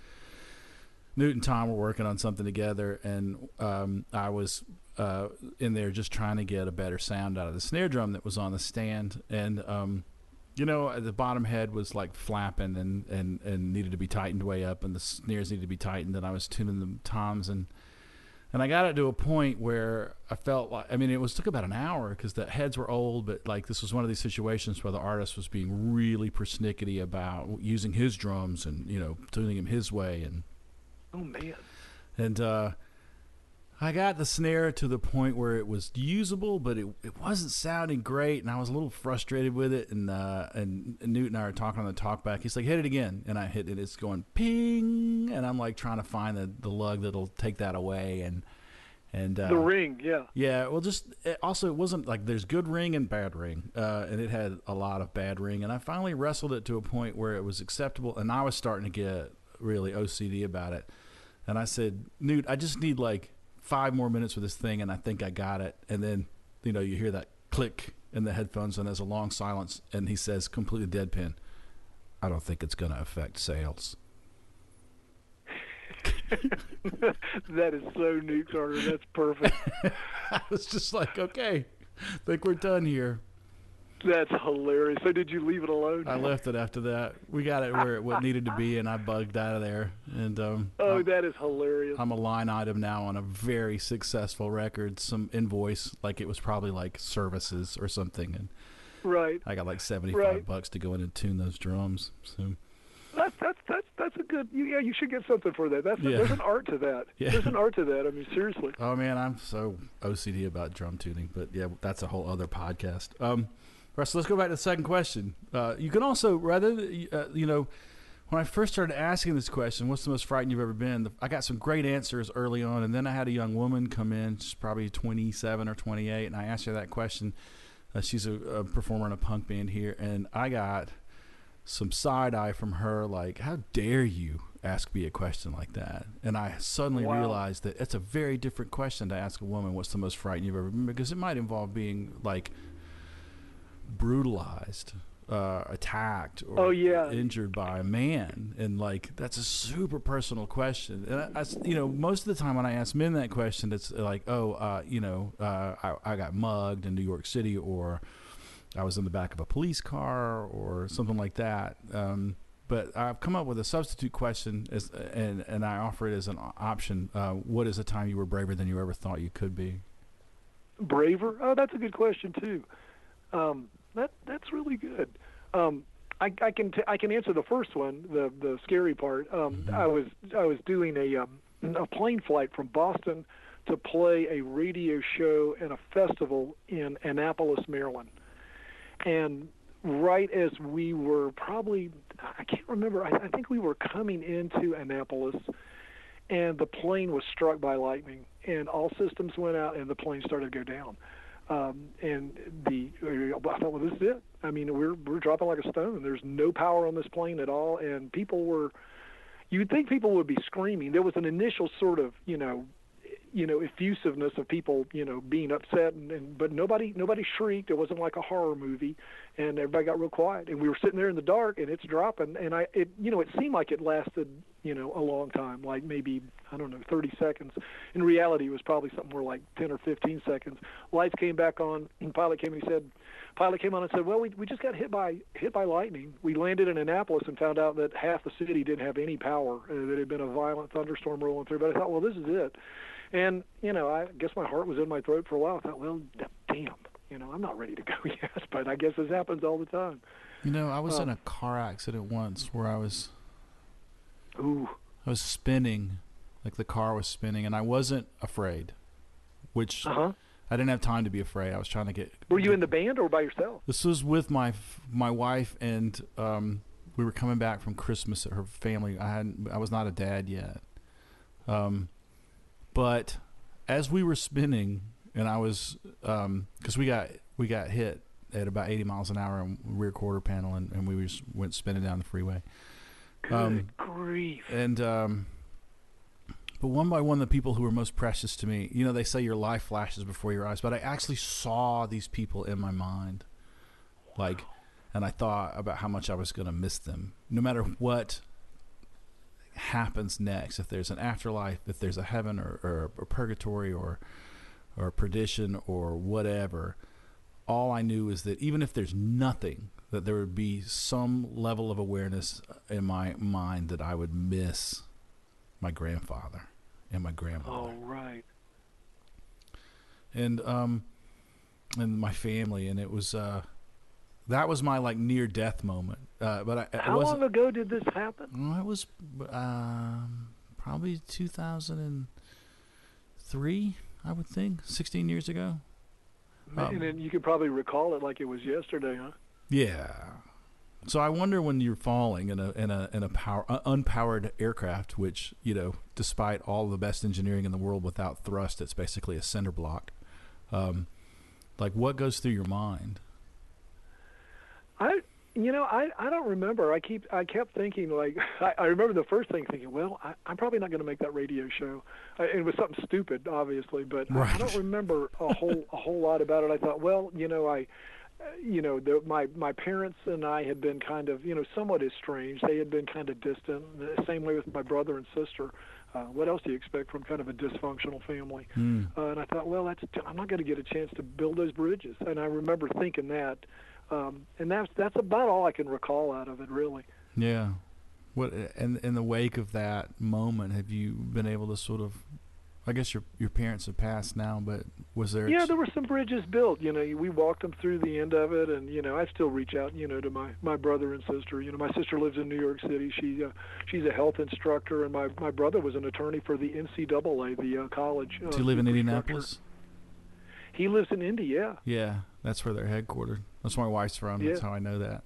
Newt and Tom were working on something together, and I was in there just trying to get a better sound out of the snare drum that was on the stand, and you know, the bottom head was like flapping and needed to be tightened way up, and the snares needed to be tightened, and I was tuning the toms, and I got it to a point where I felt like, I mean, it took about an hour because the heads were old, but like this was one of these situations where the artist was being really persnickety about using his drums and, you know, tuning him his way. And oh man! And I got the snare to the point where it was usable, but it wasn't sounding great, and I was a little frustrated with it. And Newt and I are talking on the talkback. He's like, "Hit it again," and I hit it. It's going ping, and I'm like trying to find the lug that'll take that away, and the ring, yeah, yeah. Well, it wasn't like there's good ring and bad ring, and it had a lot of bad ring, and I finally wrestled it to a point where it was acceptable, and I was starting to get really OCD about it, and I said, "Newt, I just need like 5 more minutes with this thing, and I think I got it." And then, you know, you hear that click in the headphones, and there's a long silence, and he says, completely deadpan, "I don't think it's going to affect sales." That is so Newt Carter. That's perfect. I was just like, okay, I think we're done here. That's hilarious. So did you leave it alone? I left it after that. We got it where it needed to be, and I bugged out of there. And that is hilarious. I'm a line item now on a very successful record, some invoice, like it was probably like services or something. And right. I got like $75 to go in and tune those drums. So that's a good. Yeah, you should get something for that. There's an art to that. Yeah. There's an art to that. I mean, seriously. Oh man, I'm so OCD about drum tuning, but yeah, that's a whole other podcast. So let's go back to the second question. You can also, when I first started asking this question, what's the most frightened you've ever been? I got some great answers early on, and then I had a young woman come in, she's probably 27 or 28, and I asked her that question. She's a performer in a punk band here, and I got some side eye from her, like, how dare you ask me a question like that? And I suddenly realized that it's a very different question to ask a woman, what's the most frightened you've ever been, because it might involve being, like, brutalized, attacked, or injured by a man, and like that's a super personal question. And I most of the time when I ask men that question, it's like, I got mugged in New York City, or I was in the back of a police car, or something like that. But I've come up with a substitute question, and I offer it as an option. What is a time you were braver than you ever thought you could be? Braver? Oh, that's a good question too. That's really good. I can answer the first one, the scary part. I was doing a plane flight from Boston to play a radio show and a festival in Annapolis, Maryland. And right as we were probably, I can't remember, I think we were coming into Annapolis, and the plane was struck by lightning, and all systems went out, and the plane started to go down. I thought, well, this is it. I mean, we're dropping like a stone. There's no power on this plane at all, and you'd think people would be screaming. There was an initial sort of effusiveness of people being upset, but nobody shrieked. It wasn't like a horror movie, and everybody got real quiet. And we were sitting there in the dark, and it's dropping, and it seemed like it lasted a long time, like maybe, I don't know, 30 seconds. In reality, it was probably something more like 10 or 15 seconds. Lights came back on, and pilot came on and said, well, we just got hit by lightning. We landed in Annapolis and found out that half the city didn't have any power. That had been a violent thunderstorm rolling through. But I thought, well, this is it. And, I guess my heart was in my throat for a while. I thought, well, damn, I'm not ready to go yet, but I guess this happens all the time. I was in a car accident once where I was spinning, like the car was spinning, and I wasn't afraid, which I didn't have time to be afraid. I was trying to get... Were you in the band or by yourself? This was with my wife, and we were coming back from Christmas at her family. I was not a dad yet. But as we were spinning, and I was... Because we got hit at about 80 miles an hour on rear quarter panel, and we just went spinning down the freeway. Good grief. And but one by one, the people who were most precious to me, they say your life flashes before your eyes, but I actually saw these people in my mind, and I thought about how much I was going to miss them, no matter what happens next, if there's an afterlife, if there's a heaven or purgatory or perdition or whatever. All I knew is that even if there's nothing, that there would be some level of awareness in my mind that I would miss my grandfather and my grandmother. Oh, right. And my family, and it was that was my near death moment. But how long ago did this happen? Well, it was probably 2003, I would think, 16 years ago. And then you could probably recall it like it was yesterday, huh? Yeah. So I wonder when you're falling in a unpowered aircraft, which, despite all the best engineering in the world, without thrust, it's basically a cinder block. What goes through your mind? I don't remember. I kept thinking, I remember the first thing thinking, well, I'm probably not going to make that radio show. It was something stupid, obviously, but right. I don't remember a whole lot about it. I thought, well, my parents and I had been kind of, somewhat estranged. They had been kind of distant, the same way with my brother and sister. What else do you expect from kind of a dysfunctional family? And I thought, well, I'm not going to get a chance to build those bridges. And I remember thinking that, And that's about all I can recall out of it, really. Yeah. What in the wake of that moment, have you been able to sort of? I guess your parents have passed now, but was there? Yeah, there were some bridges built. You know, we walked them through the end of it, and you know, I still reach out, you know, to my brother and sister. You know, my sister lives in New York City. She's a health instructor, and my brother was an attorney for the NCAA, the college. Do you live in Indianapolis? He lives in Indy. Yeah. Yeah, that's where they're headquartered. That's where my wife's from. Yeah. That's how I know that.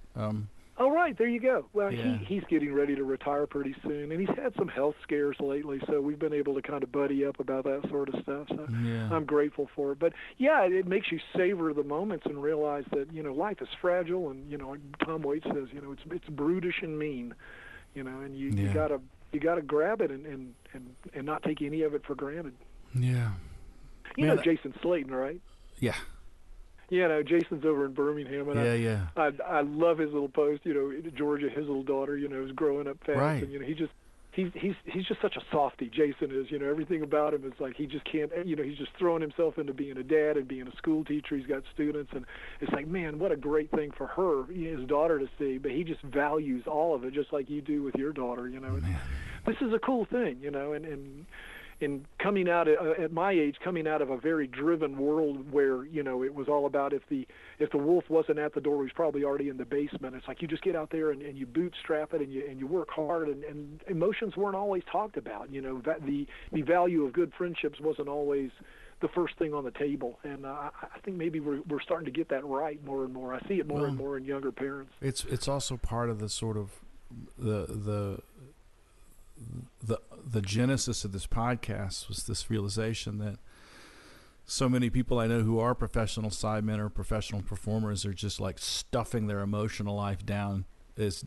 All right, there you go. Well, yeah. He's getting ready to retire pretty soon, and he's had some health scares lately, so we've been able to kind of buddy up about that sort of stuff. So yeah. I'm grateful for it. But, yeah, it makes you savor the moments and realize that, you know, life is fragile, and, you know, like Tom Waits says, you know, it's brutish and mean, you know, and you gotta grab it and not take any of it for granted. Yeah. You know Jason Slaton, right? Yeah. You know, Jason's over in Birmingham, and I love his little post. You know, Georgia, his little daughter, you know, is growing up fast, right. And you know, he's just such a softie. Jason is, you know, everything about him is like he just can't. You know, he's just throwing himself into being a dad and being a school teacher. He's got students, and it's like, man, what a great thing for her, his daughter, to see. But he just values all of it, just like you do with your daughter. You know, this is a cool thing. You know, and coming out at my age, coming out of a very driven world where, you know, it was all about if the wolf wasn't at the door, he was probably already in the basement. It's like you just get out there and you bootstrap it and you work hard, and emotions weren't always talked about. You know, the value of good friendships wasn't always the first thing on the table, and I think maybe we're starting to get that right more and more. I see it more and more in younger parents. It's also part of the sort of the genesis of this podcast was this realization that so many people I know who are professional sidemen or professional performers are just like stuffing their emotional life down as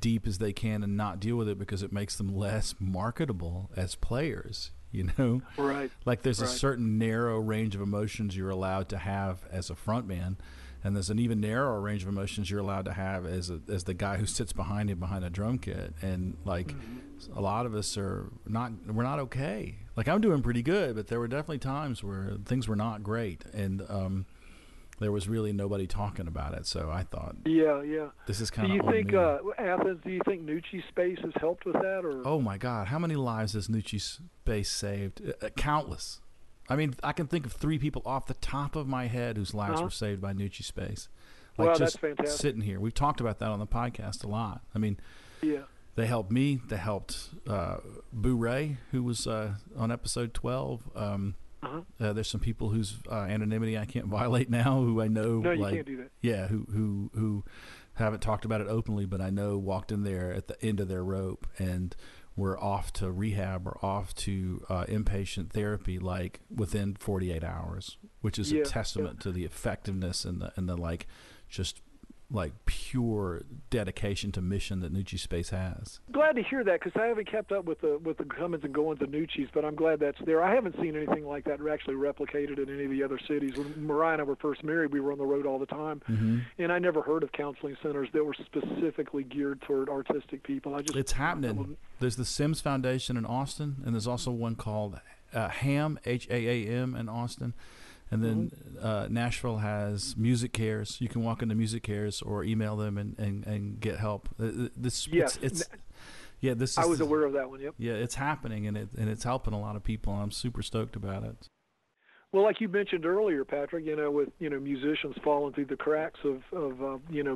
deep as they can and not deal with it because it makes them less marketable as players, you know? Right. Like there's a certain narrow range of emotions you're allowed to have as a frontman, and there's an even narrower range of emotions you're allowed to have as the guy who sits behind him behind a drum kit. And like a lot of us we're not okay. Like I'm doing pretty good, but there were definitely times where things were not great. And there was really nobody talking about it. So I thought, this is kind of. Athens, do you think Nuçi's Space has helped with that? Or? Oh my God. How many lives has Nuçi's Space saved? Countless. I mean, I can think of 3 people off the top of my head whose lives were saved by Nuçi's Space. Like that's fantastic. Sitting here. We've talked about that on the podcast a lot. I mean, they helped me. They helped Boo Ray, who was on episode 12. There's some people whose anonymity I can't violate now, who I know. No, you can't do that. Yeah, who haven't talked about it openly, but I know walked in there at the end of their rope and were off to rehab or off to inpatient therapy like within 48 hours, which is a testament to the effectiveness and the like just like pure dedication to mission that Nuçi's Space has. Glad to hear that, because I haven't kept up with the comings and goings of Nuçi's, but I'm glad that's there. I haven't seen anything like that actually replicated in any of the other cities. When Mariah and I were first married, we were on the road all the time, and I never heard of counseling centers that were specifically geared toward artistic people. It's happening. There's the Sims Foundation in Austin, and there's also one called HAM, H-A-A-M, in Austin. And then Nashville has Music Cares. You can walk into Music Cares or email them and get help. This is. I was aware of that one. Yep. Yeah, it's happening and it's helping a lot of people. I'm super stoked about it. Well, like you mentioned earlier, Patrick, you know, with musicians falling through the cracks of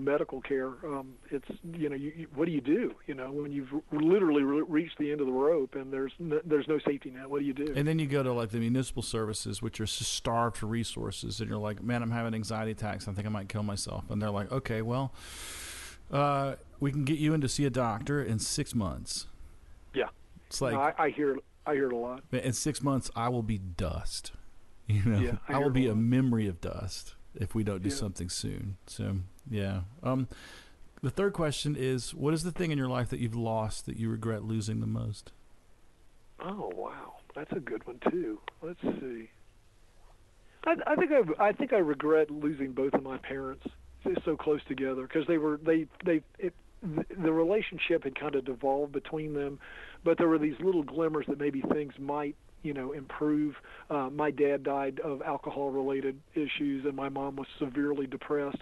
medical care, it's what do you do? You know, when you've literally reached the end of the rope and there's no safety net, what do you do? And then you go to like the municipal services, which are starved for resources, and you're like, man, I'm having anxiety attacks. I think I might kill myself. And they're like, okay, well, we can get you in to see a doctor in 6 months. Yeah, it's like I hear it a lot. In 6 months, I will be dust. You know, I will be a memory of dust if we don't do something soon. So, yeah. The third question is, what is the thing in your life that you've lost that you regret losing the most? Oh, wow. That's a good one, too. Let's see. I think I regret losing both of my parents so close together, because the relationship had kind of devolved between them, but there were these little glimmers that maybe things might you know, improve. My dad died of alcohol-related issues, and my mom was severely depressed.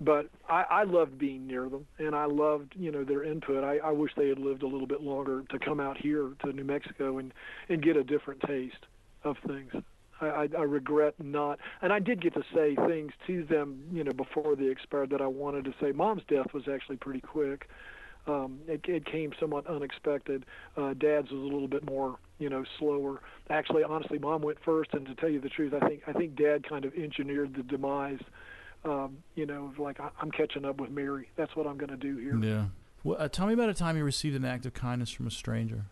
But I loved being near them, and I loved, you know, their input. I wish they had lived a little bit longer to come out here to New Mexico and get a different taste of things. I regret not, and I did get to say things to them, you know, before they expired that I wanted to say. Mom's death was actually pretty quick. It came somewhat unexpected. Dad's was a little bit more, you know, slower. Actually, honestly, Mom went first, and to tell you the truth, I think Dad kind of engineered the demise. You know, like I'm catching up with Mary. That's what I'm going to do here. Yeah. Well, tell me about a time you received an act of kindness from a stranger.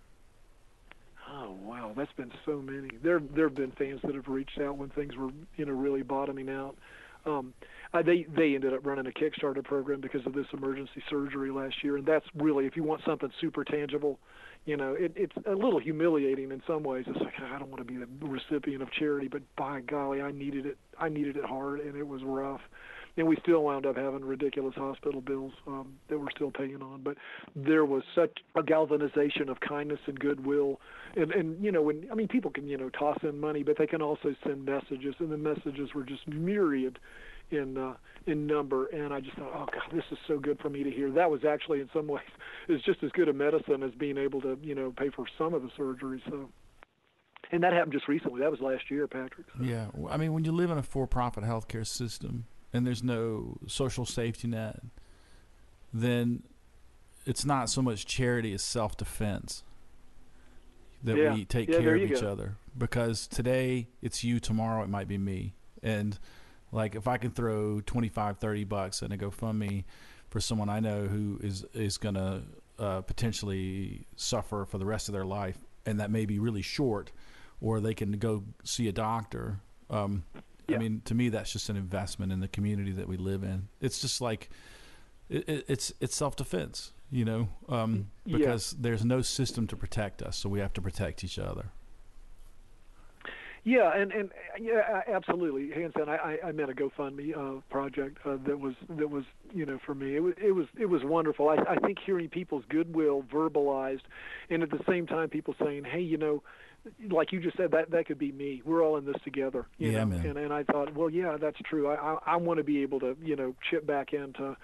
Oh wow, that's been so many. There have been fans that have reached out when things were, you know, really bottoming out. They ended up running a Kickstarter program because of this emergency surgery last year, and that's really, if you want something super tangible, you know, it's a little humiliating in some ways. It's like, I don't want to be the recipient of charity, but by golly, I needed it hard, and it was rough. And we still wound up having ridiculous hospital bills that we're still paying on. But there was such a galvanization of kindness and goodwill. And you know, when I mean, people can, you know, toss in money, but they can also send messages. And the messages were just myriad in number. And I just thought, oh, God, this is so good for me to hear. That was actually, in some ways, is just as good a medicine as being able to, you know, pay for some of the surgery. So. And that happened just recently. That was last year, Patrick. So. Yeah. I mean, when you live in a for-profit healthcare system, and there's no social safety net, then it's not so much charity as self-defense that we take care of each other. Because today it's you, tomorrow it might be me. And like if I can throw $25-30 in a GoFundMe for someone I know who is going to potentially suffer for the rest of their life, and that may be really short, or they can go see a doctor, I mean, to me, that's just an investment in the community that we live in. It's just like, it's self-defense, you know, because there's no system to protect us, so we have to protect each other. Yeah, and yeah, absolutely, hands down. I met a GoFundMe project that was you know, for me it was wonderful. I think hearing people's goodwill verbalized, and at the same time people saying, hey, you know, like you just said, that could be me. We're all in this together. You know? Man. And I thought, well, yeah, that's true. I want to be able to, you know, chip back in to,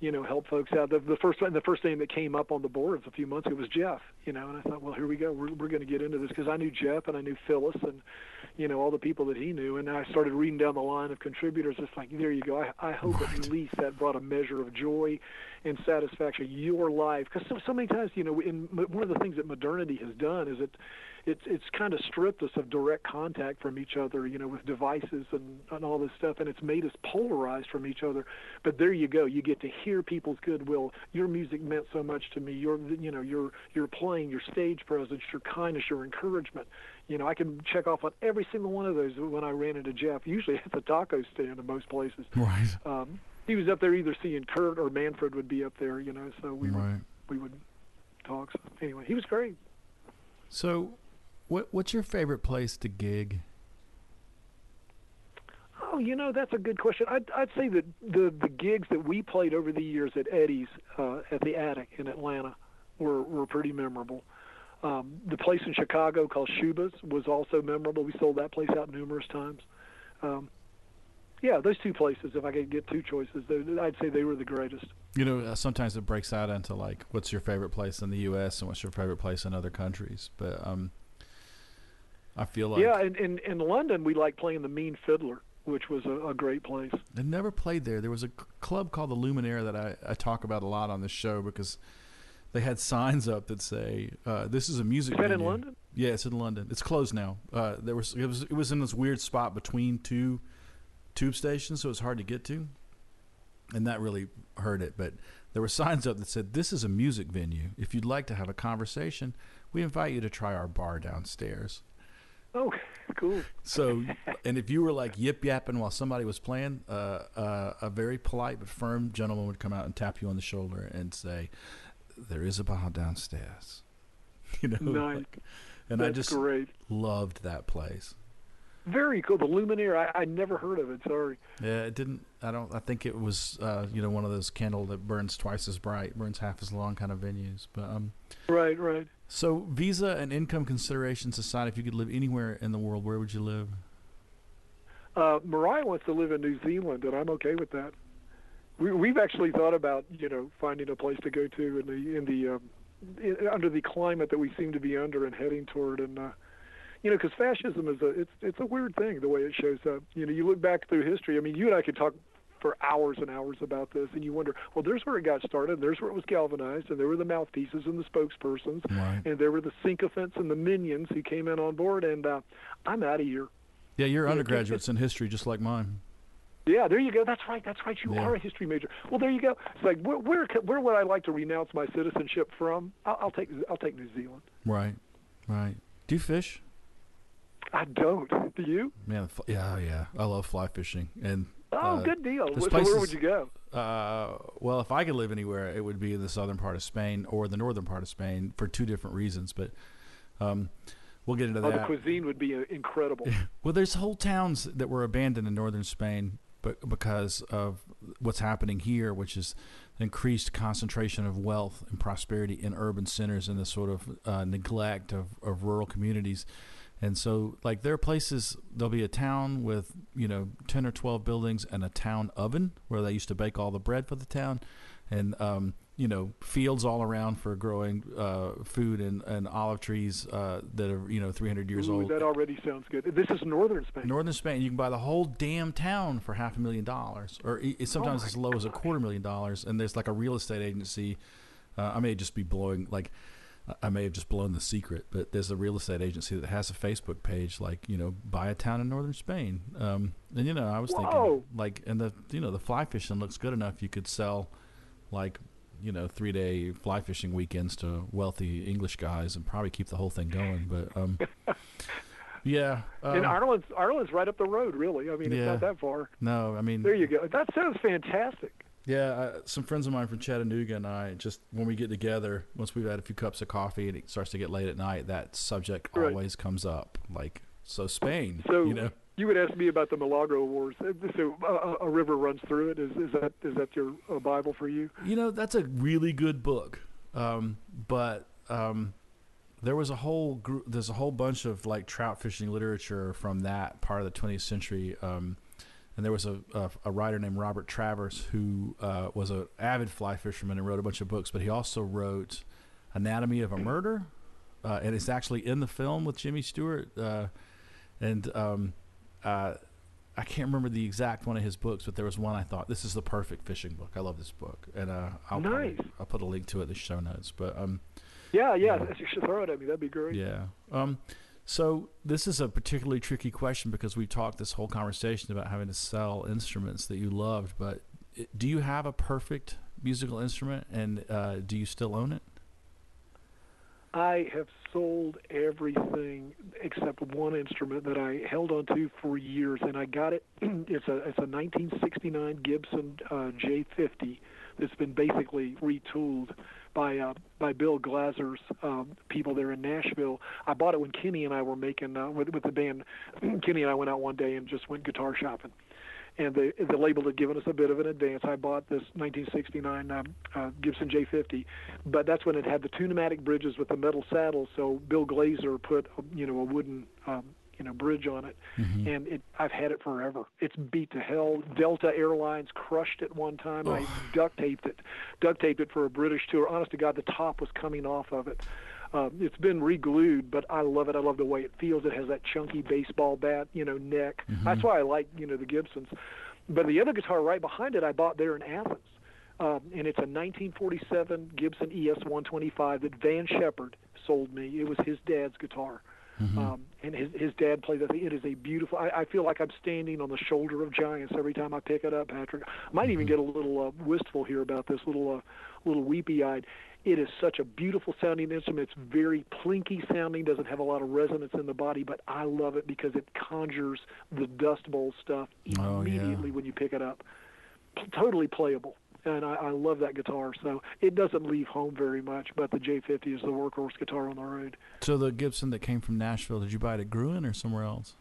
you know, help folks out. The first name that came up on the boards a few months ago was Jeff, you know, and I thought, well, here we go. We're going to get into this, because I knew Jeff and I knew Phyllis and, you know, all the people that he knew. And I started reading down the line of contributors. It's like, there you go. I hope at least that brought a measure of joy and satisfaction in your life. Because so many times, you know, one of the things that modernity has done is it's kind of stripped us of direct contact from each other, you know, with devices and all this stuff, and it's made us polarized from each other. But there you go. You get to hear people's goodwill. Your music meant so much to me. Your playing, your stage presence, your kindness, your encouragement. You know, I can check off on every single one of those when I ran into Jeff, usually at the taco stand in most places. Right. He was up there either seeing Kurt or Manfred would be up there, you know, so we would talk. So anyway, he was great. So... What's your favorite place to gig? Oh, you know, that's a good question. I'd say that the gigs that we played over the years at Eddie's at the Attic in Atlanta were pretty memorable. The place in Chicago called Shuba's was also memorable. We sold that place out numerous times. Yeah, those two places, if I could get two choices, I'd say they were the greatest. You know, sometimes it breaks out into, like, what's your favorite place in the U.S. and what's your favorite place in other countries. But... I feel like... Yeah, in London, we liked playing the Mean Fiddler, which was a great place. I never played there. There was a club called the Luminaire that I talk about a lot on this show, because they had signs up that say, this is a music venue. Is that in London? Yeah, it's in London. It's closed now. It was in this weird spot between two tube stations, so it's hard to get to. And that really hurt it. But there were signs up that said, this is a music venue. If you'd like to have a conversation, we invite you to try our bar downstairs. Oh, cool. So, and if you were like yip-yapping while somebody was playing, a very polite but firm gentleman would come out and tap you on the shoulder and say, there is a bar downstairs. You know? Nice. That's great. Loved that place. Very cool. The Luminaire, I never heard of it. Sorry. Yeah, it didn't. I think it was, one of those candle that burns twice as bright, burns half as long kind of venues. But right. So, visa and income considerations aside, if you could live anywhere in the world, where would you live? Mariah wants to live in New Zealand, and I'm okay with that. We've actually thought about, finding a place to go to under the climate that we seem to be under and heading toward, and. Because fascism is it's a weird thing, the way it shows up. You look back through history. I mean, you and I could talk for hours and hours about this, and you wonder, well, there's where it got started, there's where it was galvanized, and there were the mouthpieces and the spokespersons, right. And there were the sycophants and the minions who came in on board, and I'm out of here. Yeah, you're undergraduates in history just like mine. Yeah, there you go. That's right. You are a history major. Well, there you go. It's like, where would I like to renounce my citizenship from? I'll take New Zealand. Right. Do you fish? I don't. Do you? Yeah. I love fly fishing. And good deal. So where would you go? Well, if I could live anywhere, it would be in the southern part of Spain or the northern part of Spain for two different reasons. But we'll get into that. The cuisine would be incredible. Well, there's whole towns that were abandoned in northern Spain because of what's happening here, which is increased concentration of wealth and prosperity in urban centers and the sort of neglect of rural communities. And so, like, there are places, there'll be a town with, 10 or 12 buildings and a town oven where they used to bake all the bread for the town and, fields all around for growing food and olive trees that are, 300 years old. That already sounds good. This is northern Spain. Northern Spain. You can buy the whole damn town for $500,000 or sometimes as low as $250,000. And there's, like, a real estate agency. I may have just blown the secret, but there's a real estate agency that has a Facebook page, like, buy a town in northern Spain. And, I was thinking, like, and the fly fishing looks good enough. You could sell, like, 3-day fly fishing weekends to wealthy English guys and probably keep the whole thing going. But, yeah. And Ireland's right up the road, really. I mean, it's not that far. No, I mean. There you go. That sounds fantastic. Yeah, some friends of mine from Chattanooga and I, just when we get together, once we've had a few cups of coffee and it starts to get late at night, that subject always comes up. Like, so Spain, You would ask me about the Milagro Wars. So a river runs through it. Is that your Bible for you? That's a really good book. But there's a whole bunch of, like, trout fishing literature from that part of the 20th century. And there was a writer named Robert Travers who was an avid fly fisherman and wrote a bunch of books, but he also wrote Anatomy of a Murder, and it's actually in the film with Jimmy Stewart. I can't remember the exact one of his books, but there was one I thought, this is the perfect fishing book. I love this book, and I'll put a link to it in the show notes. But you should throw it at me. That'd be great. Yeah. So this is a particularly tricky question because we've talked this whole conversation about having to sell instruments that you loved, but do you have a perfect musical instrument, and do you still own it? I have sold everything except one instrument that I held on to for years, and I got it. It's a 1969 Gibson J50 that's been basically retooled by Bill Glaser's people there in Nashville. I bought it when Kenny and I were making with the band. Kenny and I went out one day and just went guitar shopping, and the label had given us a bit of an advance. I bought this 1969 Gibson J50, but that's when it had the two pneumatic bridges with the metal saddle. So Bill Glaser put a wooden bridge on it, mm-hmm. and I've had it forever. It's beat to hell. Delta Airlines crushed it one time. Oh. I duct taped it for a British tour. Honest to God, the top was coming off of it. It's been re-glued, but I love it. I love the way it feels. It has that chunky baseball bat, neck. Mm-hmm. That's why I like, the Gibsons. But the other guitar right behind it I bought there in Athens. And it's a 1947 Gibson ES-125 that Van Shepard sold me. It was his dad's guitar. Mm-hmm. And his dad played that thing. It is a beautiful. I feel like I'm standing on the shoulder of giants every time I pick it up, Patrick. I might even get a little wistful here about this, little weepy-eyed. It is such a beautiful sounding instrument. It's very plinky sounding, doesn't have a lot of resonance in the body, but I love it because it conjures the Dust Bowl stuff immediately when you pick it up. Totally playable. And I love that guitar, so it doesn't leave home very much, but the J50 is the workhorse guitar on the road. So the Gibson that came from Nashville, did you buy it at Gruen or somewhere else?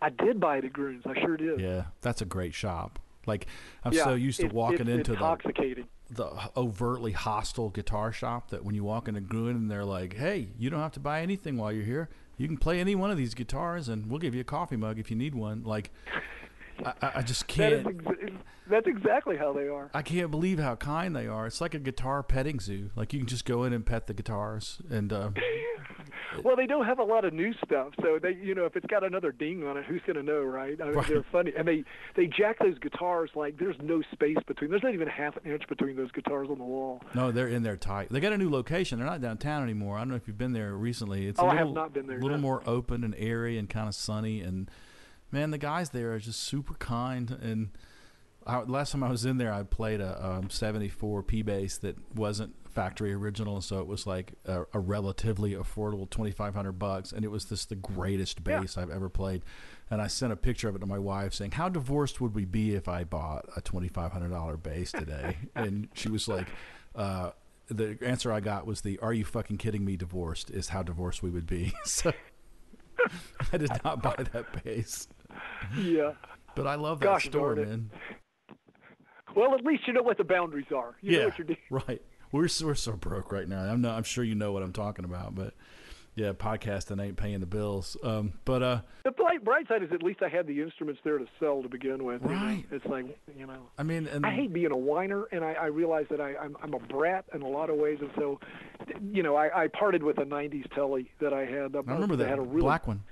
I did buy it at Groon's. I sure did. Yeah, that's a great shop. Like, I'm so used to walking into the overtly hostile guitar shop that when you walk into Gruen and they're like, hey, you don't have to buy anything while you're here. You can play any one of these guitars and we'll give you a coffee mug if you need one. Like, I just can't. That's exactly how they are. I can't believe how kind they are. It's like a guitar petting zoo. Like, you can just go in and pet the guitars and well, they don't have a lot of new stuff, so they, you know, if it's got another ding on it, who's going to know, right? I mean, right? They're funny, and they jack those guitars like there's no space between. There's not even half an inch between those guitars on the wall. No, they're in there tight. They got a new location. They're not downtown anymore. I don't know if you've been there recently. It's I have not been there. A little more open and airy and kind of sunny, and man, the guys there are just super kind. And last time I was in there, I played a 74 P bass that wasn't factory original, so it was like a relatively affordable $2,500 bucks, and it was the greatest bass I've ever played. And I sent a picture of it to my wife saying, how divorced would we be if I bought a $2,500 bass today? And she was like, the answer I got was are you fucking kidding me? Divorced is how divorced we would be. So I did not buy that bass. Yeah, but I love that store, man. Well, at least you know what the boundaries are. You know what you're doing, right? We're so broke right now. I'm sure you know what I'm talking about, but yeah, podcasting ain't paying the bills. But the bright side is at least I had the instruments there to sell to begin with. Right. It's like, you know. I mean, and I hate being a whiner, and I realize that I'm a brat in a lot of ways, and so, you know, I parted with a '90s telly that I had. I remember that had a really black one.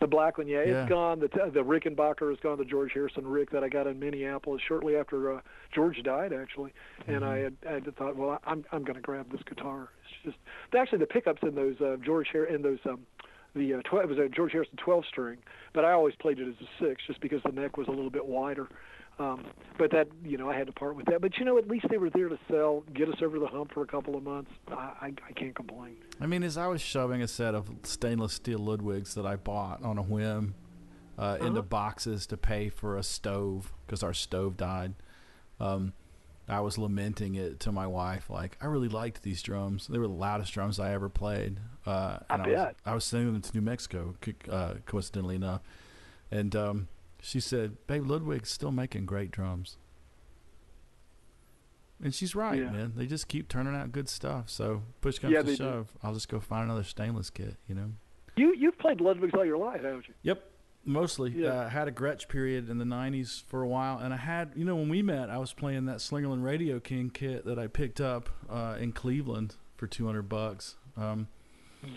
The black one, it's gone. The Rickenbacker is gone. The George Harrison Rick that I got in Minneapolis shortly after George died, actually. And I had thought, well, I'm going to grab this guitar. It's just actually the pickups in those it was a George Harrison 12-string, but I always played it as a 6 just because the neck was a little bit wider. But that, you know, I had to part with that. But, you know, at least they were there to sell, get us over the hump for a couple of months. I can't complain. I mean, as I was shoving a set of stainless steel Ludwigs that I bought on a whim into boxes to pay for a stove because our stove died, I was lamenting it to my wife, like, I really liked these drums. They were the loudest drums I ever played. I was sending them to New Mexico, coincidentally enough. And she said, babe, Ludwig's still making great drums. And she's right, man. They just keep turning out good stuff. So push comes to shove, I'll just go find another stainless kit, you know. You've played Ludwig's all your life, haven't you? Yep, mostly. I had a Gretsch period in the 90s for a while. And I had, you know, when we met, I was playing that Slingerland Radio King kit that I picked up in Cleveland for $200.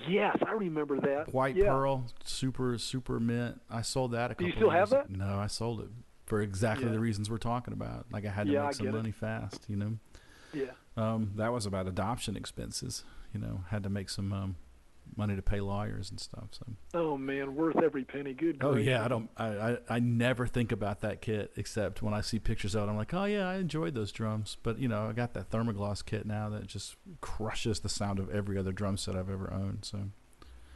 Yes, I remember that. White Pearl, super, super mint. I sold that a couple of times. Do you still have that? No, I sold it for exactly the reasons we're talking about. Like, I had to make some money fast, you know. Yeah. That was about adoption expenses, you know. Had to make some money to pay lawyers and stuff. So. Oh, man, worth every penny. Good. Oh, yeah, I never think about that kit except when I see pictures of it. I'm like, oh, yeah, I enjoyed those drums. But, you know, I got that thermogloss kit now that just crushes the sound of every other drum set I've ever owned. So.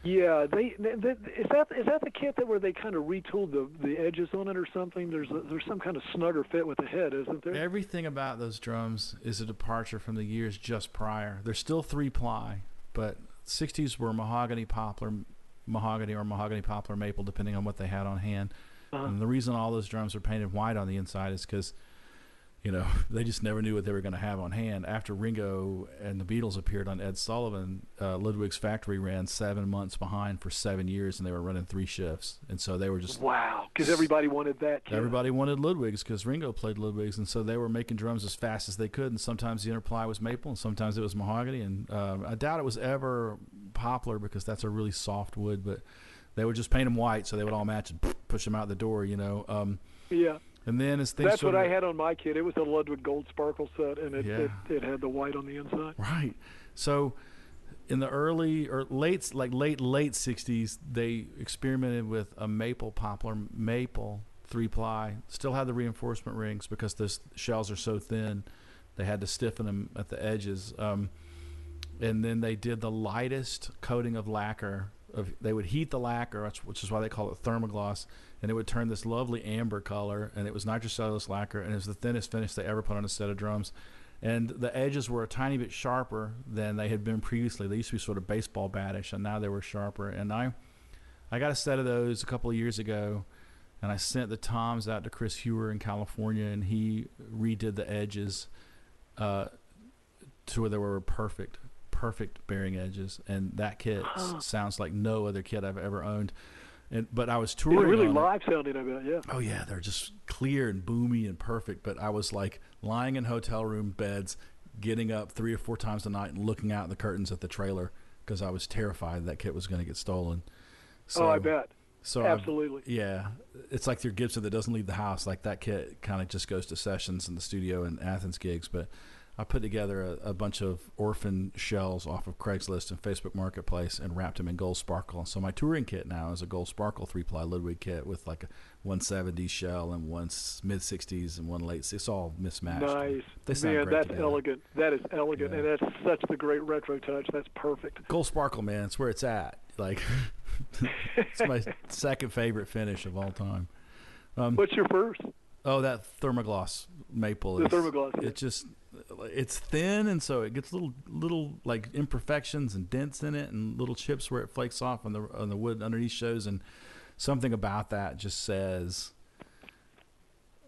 Yeah, is that the kit that where they kind of retooled the edges on it or something? There's some kind of snugger fit with the head, isn't there? Everything about those drums is a departure from the years just prior. They're still 3-ply, but 60s were mahogany, poplar, maple, depending on what they had on hand. And the reason all those drums are painted white on the inside is because, you know, they just never knew what they were going to have on hand. After Ringo and the Beatles appeared on Ed Sullivan, Ludwig's factory ran 7 months behind for 7 years, and they were running 3 shifts. And so they were just... Wow, because everybody wanted that. Kid. Everybody wanted Ludwig's because Ringo played Ludwig's, and so they were making drums as fast as they could, and sometimes the inner ply was maple, and sometimes it was mahogany, and I doubt it was ever poplar because that's a really soft wood, but they would just paint them white so they would all match and push them out the door, you know. Yeah. And then as things that's what I had on my kit. It was a Ludwig Gold Sparkle set, and it had the white on the inside. Right. So in the early or late 60s, they experimented with a maple poplar 3-ply. Still had the reinforcement rings because the shells are so thin, they had to stiffen them at the edges. And then they did the lightest coating of lacquer. They would heat the lacquer, which is why they call it thermogloss, and it would turn this lovely amber color, and it was nitrocellulose lacquer, and it was the thinnest finish they ever put on a set of drums. And the edges were a tiny bit sharper than they had been previously. They used to be sort of baseball battish, and now they were sharper. And I got a set of those a couple of years ago, And I sent the toms out to Chris Hewer in California, and he redid the edges to where they were perfect bearing edges. And that kit sounds like no other kit I've ever owned. And, but I was touring. It really live sounding, I bet, yeah. Oh, yeah. They're just clear and boomy and perfect. But I was like lying in hotel room beds, getting up 3 or 4 times a night and looking out the curtains at the trailer because I was terrified that kit was going to get stolen. So, oh, I bet. So absolutely. Yeah. It's like your Gibson that doesn't leave the house. Like that kit kind of just goes to sessions in the studio and Athens gigs. But I put together a bunch of orphan shells off of Craigslist and Facebook Marketplace and wrapped them in gold sparkle. And so my touring kit now is a gold sparkle 3-ply Ludwig kit with like a 170 shell and one mid-60s and one late. It's all mismatched. Nice. They sound great that's together. Elegant. That is elegant. Yeah. And that's such the great retro touch. That's perfect. Gold sparkle, man. It's where it's at. Like, it's my second favorite finish of all time. What's your first? Oh, that thermogloss maple. The thermogloss. It's just, it's thin, and so it gets little like imperfections and dents in it, and little chips where it flakes off on the wood underneath shows, and something about that just says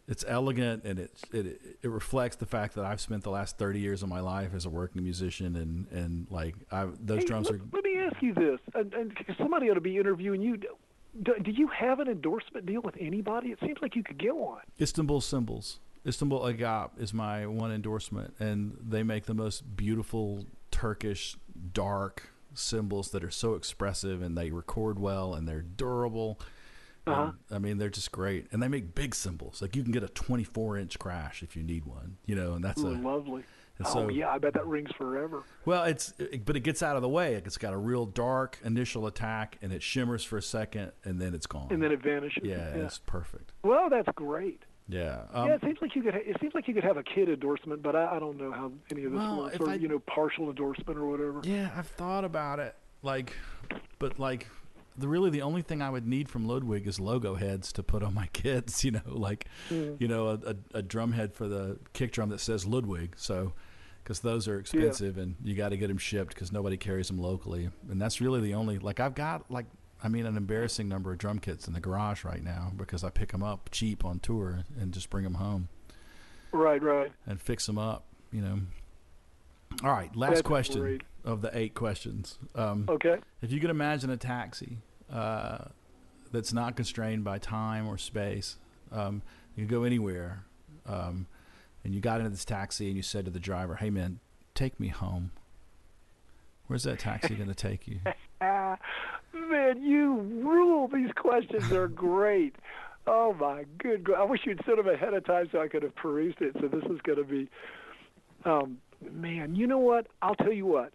it's elegant, and it reflects the fact that I've spent the last 30 years of my life as a working musician, and like those drums are. Let me ask you this, and somebody ought to be interviewing you. Do you have an endorsement deal with anybody? It seems like you could get one. Istanbul Cymbals. Istanbul Agap is my one endorsement, and they make the most beautiful Turkish dark cymbals that are so expressive, and they record well, and they're durable. Uh-huh. I mean, they're just great, and they make big cymbals. Like you can get a 24-inch crash if you need one, you know, and that's lovely. And so, oh yeah, I bet that rings forever. Well, but it gets out of the way. It's got a real dark initial attack, and it shimmers for a second, and then it's gone. And then it vanishes. Yeah, yeah. It's perfect. Well, that's great. Yeah. Yeah, it seems like you could have a kid endorsement, but I don't know how any of this works, or partial endorsement or whatever. Yeah, I've thought about it. Really the only thing I would need from Ludwig is logo heads to put on my kids, a drum head for the kick drum that says Ludwig. So, cause those are expensive and you got to get them shipped cause nobody carries them locally. And that's really the only, I've got an embarrassing number of drum kits in the garage right now because I pick them up cheap on tour and just bring them home. Right. And fix them up, All right. Last question. Great. Of the 8 questions. Okay. If you could imagine a taxi that's not constrained by time or space, you could go anywhere, and you got into this taxi and you said to the driver, hey, man, take me home. Where's that taxi going to take you? Man, you rule. These questions are great. Oh, my good. I wish you'd sent them ahead of time so I could have perused it. So this is going to be... Man, you know what? I'll tell you what.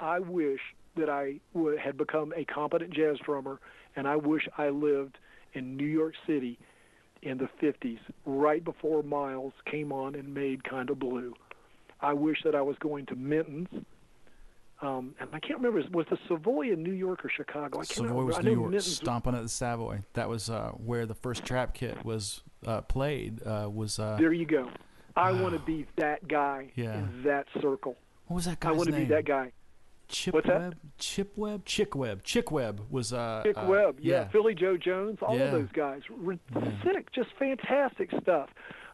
I wish that I had become a competent jazz drummer, and I wish I lived in New York City in the 50s, right before Miles came on and made Kinda Blue. I wish that I was going to Minton's. And I can't remember, was the Savoy in New York or Chicago? I can't remember. Savoy was New York, Minton's. Stomping at the Savoy. That was where the first trap kit was played. There you go. I want to be that guy in that circle. What was that guy's name? I want to be that guy. Chick Webb was... Chick Webb, yeah. Philly Joe Jones, all of those guys. Sick, just fantastic stuff.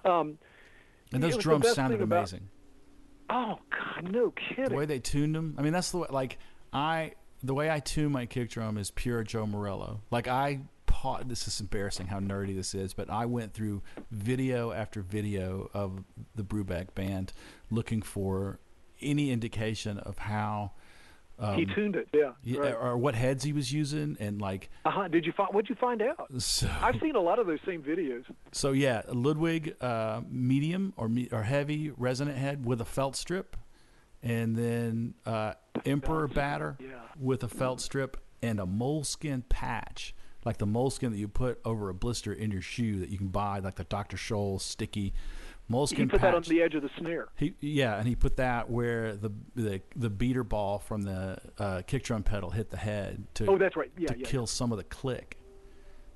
And those drums sounded amazing. God, no kidding. The way they tuned them. I mean, that's the way... The way I tune my kick drum is pure Joe Morello. This is embarrassing how nerdy this is, but I went through video after video of the Brubeck Band looking for any indication of how he tuned it, or what heads he was using, and what'd you find out? So, I've seen a lot of those same videos. So yeah, Ludwig medium or heavy resonant head with a felt strip, and then Emperor batter with a felt strip and a moleskin patch. Like the moleskin that you put over a blister in your shoe that you can buy, like the Dr. Scholl's sticky moleskin patch. He put that on the edge of the snare. And he put that where the beater ball from the kick drum pedal hit the head to kill some of the click.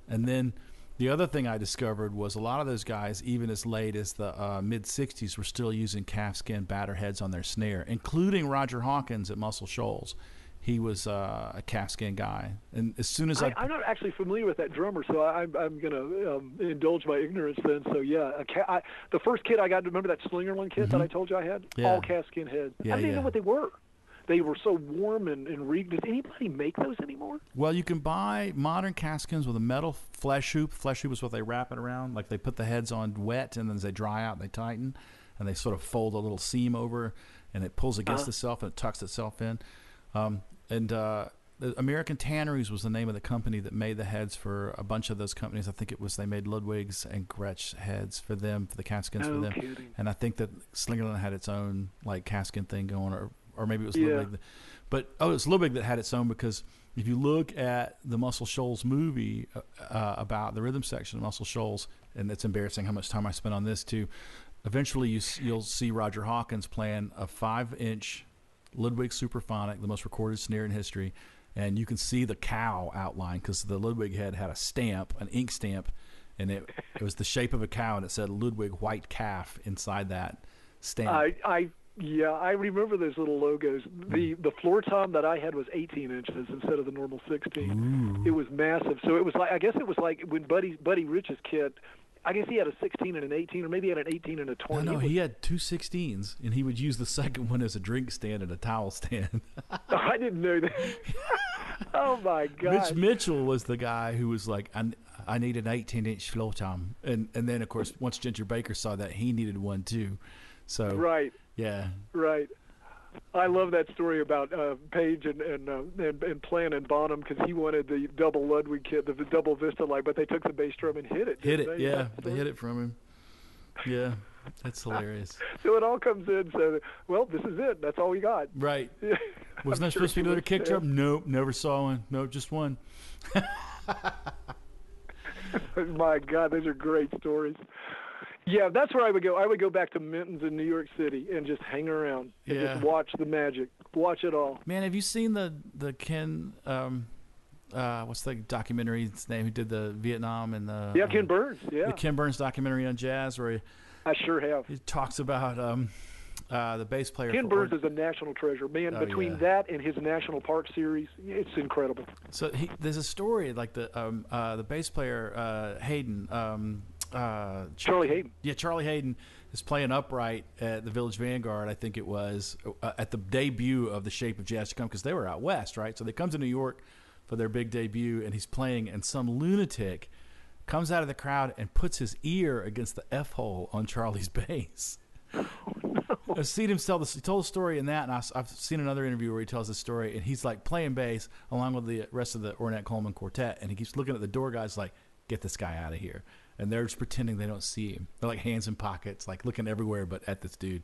And then the other thing I discovered was a lot of those guys, even as late as the mid-'60s, were still using calfskin batter heads on their snare, including Roger Hawkins at Muscle Shoals. He was a calfskin guy, and as soon as I'm not actually familiar with that drummer, so I'm going to indulge my ignorance then. So yeah, the first kid I got, remember that Slinger one kid that I told you I had? Yeah. All calfskin heads. Yeah, I didn't even know what they were. They were so warm and rigged. Does anybody make those anymore? Well, you can buy modern calfskins with a metal flesh hoop. Flesh hoop is what they wrap it around. Like they put the heads on wet, and then as they dry out, they tighten, and they sort of fold a little seam over, and it pulls against itself and it tucks itself in. And American Tanneries was the name of the company that made the heads for a bunch of those companies. I think it was they made Ludwig's and Gretsch heads for them, for the calfskins for them. Kidding. And I think that Slingerland had its own like calfskin thing going, or maybe it was Ludwig. But it was Ludwig that had its own, because if you look at the Muscle Shoals movie about the rhythm section of Muscle Shoals, and it's embarrassing how much time I spent on this too. Eventually, you'll see Roger Hawkins playing a 5-inch. Ludwig Superphonic, the most recorded snare in history, and you can see the cow outline because the Ludwig head had a stamp, an ink stamp, and it was the shape of a cow, and it said Ludwig White Calf inside that stamp. I remember those little logos. The floor tom that I had was 18 inches instead of the normal 16. Ooh. It was massive, so it was like, I guess it was like when Buddy Rich's kid, I guess he had a 16 and an 18, or maybe he had an 18 and a 20. No, he had two 16s, and he would use the second one as a drink stand and a towel stand. Oh, I didn't know that. Oh, my God. Mitch Mitchell was the guy who was like, I need an 18-inch floor tom. And then, of course, once Ginger Baker saw that, he needed one, too. So right. Yeah. Right. I love that story about Page and Plan and Bonham, because he wanted the double Ludwig kit, the double Vista light, but they took the bass drum and hid it. They hid it from him. Yeah, that's hilarious. So it all comes in. So, well, this is it. That's all we got. Right. Yeah. Wasn't that supposed to be another kick drum? Nope, never saw one. Nope, just one. My God, those are great stories. Yeah, that's where I would go. I would go back to Minton's in New York City and just hang around and just watch the magic, watch it all. Man, have you seen the Ken, what's the documentary's name, who did the Vietnam and the... Yeah, Ken Burns, yeah. The Ken Burns documentary on jazz where he talks about... the bass player. Ken Burns is a national treasure, man. Between that and his National Park series, it's incredible. So there's a story like the bass player Hayden, Charlie Hayden. Yeah, Charlie Hayden is playing upright at the Village Vanguard, I think it was, at the debut of The Shape of Jazz to Come, because they were out west, right? So they come to New York for their big debut, and he's playing, and some lunatic comes out of the crowd and puts his ear against the F-hole on Charlie's bass. I've seen him tell this. He told a story in that, and I've seen another interview where he tells this story, and he's like playing bass along with the rest of the Ornette Coleman Quartet, and he keeps looking at the door guys like, "Get this guy out of here!" And they're just pretending they don't see him. They're like hands in pockets, like looking everywhere but at this dude.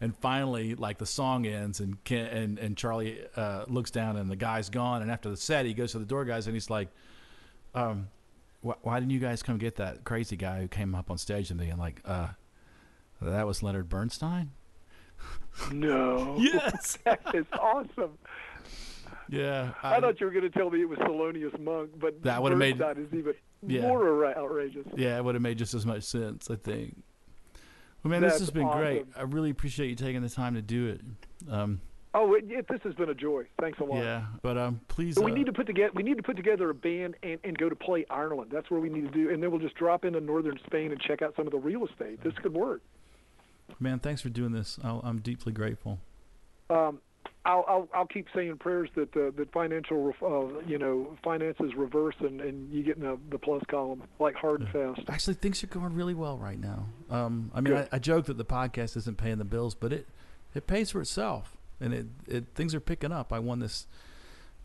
And finally, like the song ends, and Ken, and Charlie looks down, and the guy's gone. And after the set, he goes to the door guys, and he's like, "Why didn't you guys come get that crazy guy who came up on stage?" And they're like, "That was Leonard Bernstein." No. Yes. That is awesome. Yeah. I thought you were going to tell me it was Thelonious Monk, but that would have made that is even more outrageous. Yeah, it would have made just as much sense, I think. Well, man, this has been great. I really appreciate you taking the time to do it. This has been a joy. Thanks a lot. Yeah, but please. But we need to put together a band and go to play Ireland. That's where we need to do, and then we'll just drop into northern Spain and check out some of the real estate. This could work. Man, thanks for doing this. I'm deeply grateful. I'll keep saying prayers that financial finances reverse and you get in the plus column like hard and fast. Actually, things are going really well right now. I mean, I joke that the podcast isn't paying the bills, but it pays for itself, and things are picking up. I won this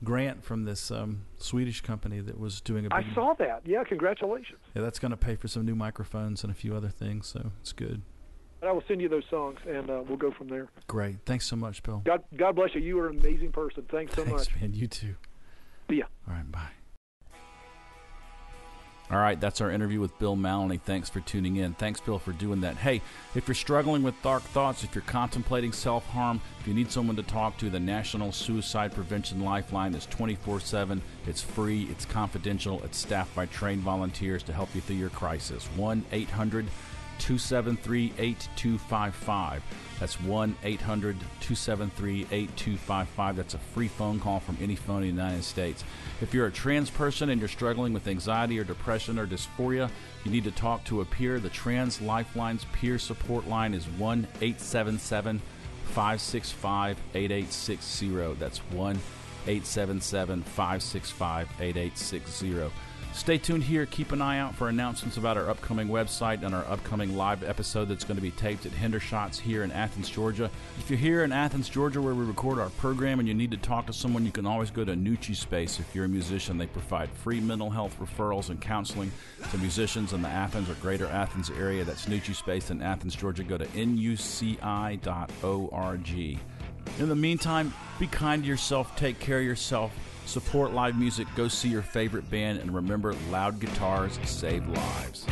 grant from this Swedish company that was doing I saw that. Yeah, congratulations. Yeah, that's going to pay for some new microphones and a few other things, so it's good. I will send you those songs, and we'll go from there. Great. Thanks so much, Bill. God bless you. You are an amazing person. Thanks so much. Thanks, man. You too. See ya. All right, bye. All right, that's our interview with Bill Mallonee. Thanks for tuning in. Thanks, Bill, for doing that. Hey, if you're struggling with dark thoughts, if you're contemplating self-harm, if you need someone to talk to, the National Suicide Prevention Lifeline is 24/7. It's free. It's confidential. It's staffed by trained volunteers to help you through your crisis. 1-800 273-8255. That's 1-800-273-8255. That's a free phone call from any phone in the United States. If you're a trans person and you're struggling with anxiety or depression or dysphoria, you need to talk to a peer. The Trans Lifeline's peer support line is 1-877-565-8860. That's 1-877-565-8860. Stay tuned here. Keep an eye out for announcements about our upcoming website and our upcoming live episode that's going to be taped at Hendershot's here in Athens, Georgia. If you're here in Athens, Georgia, where we record our program and you need to talk to someone, you can always go to Nuçi's Space. If you're a musician, they provide free mental health referrals and counseling to musicians in the Athens or greater Athens area. That's Nuçi's Space in Athens, Georgia. Go to nuci.org. In the meantime, be kind to yourself, take care of yourself, support live music, go see your favorite band, and remember, loud guitars save lives.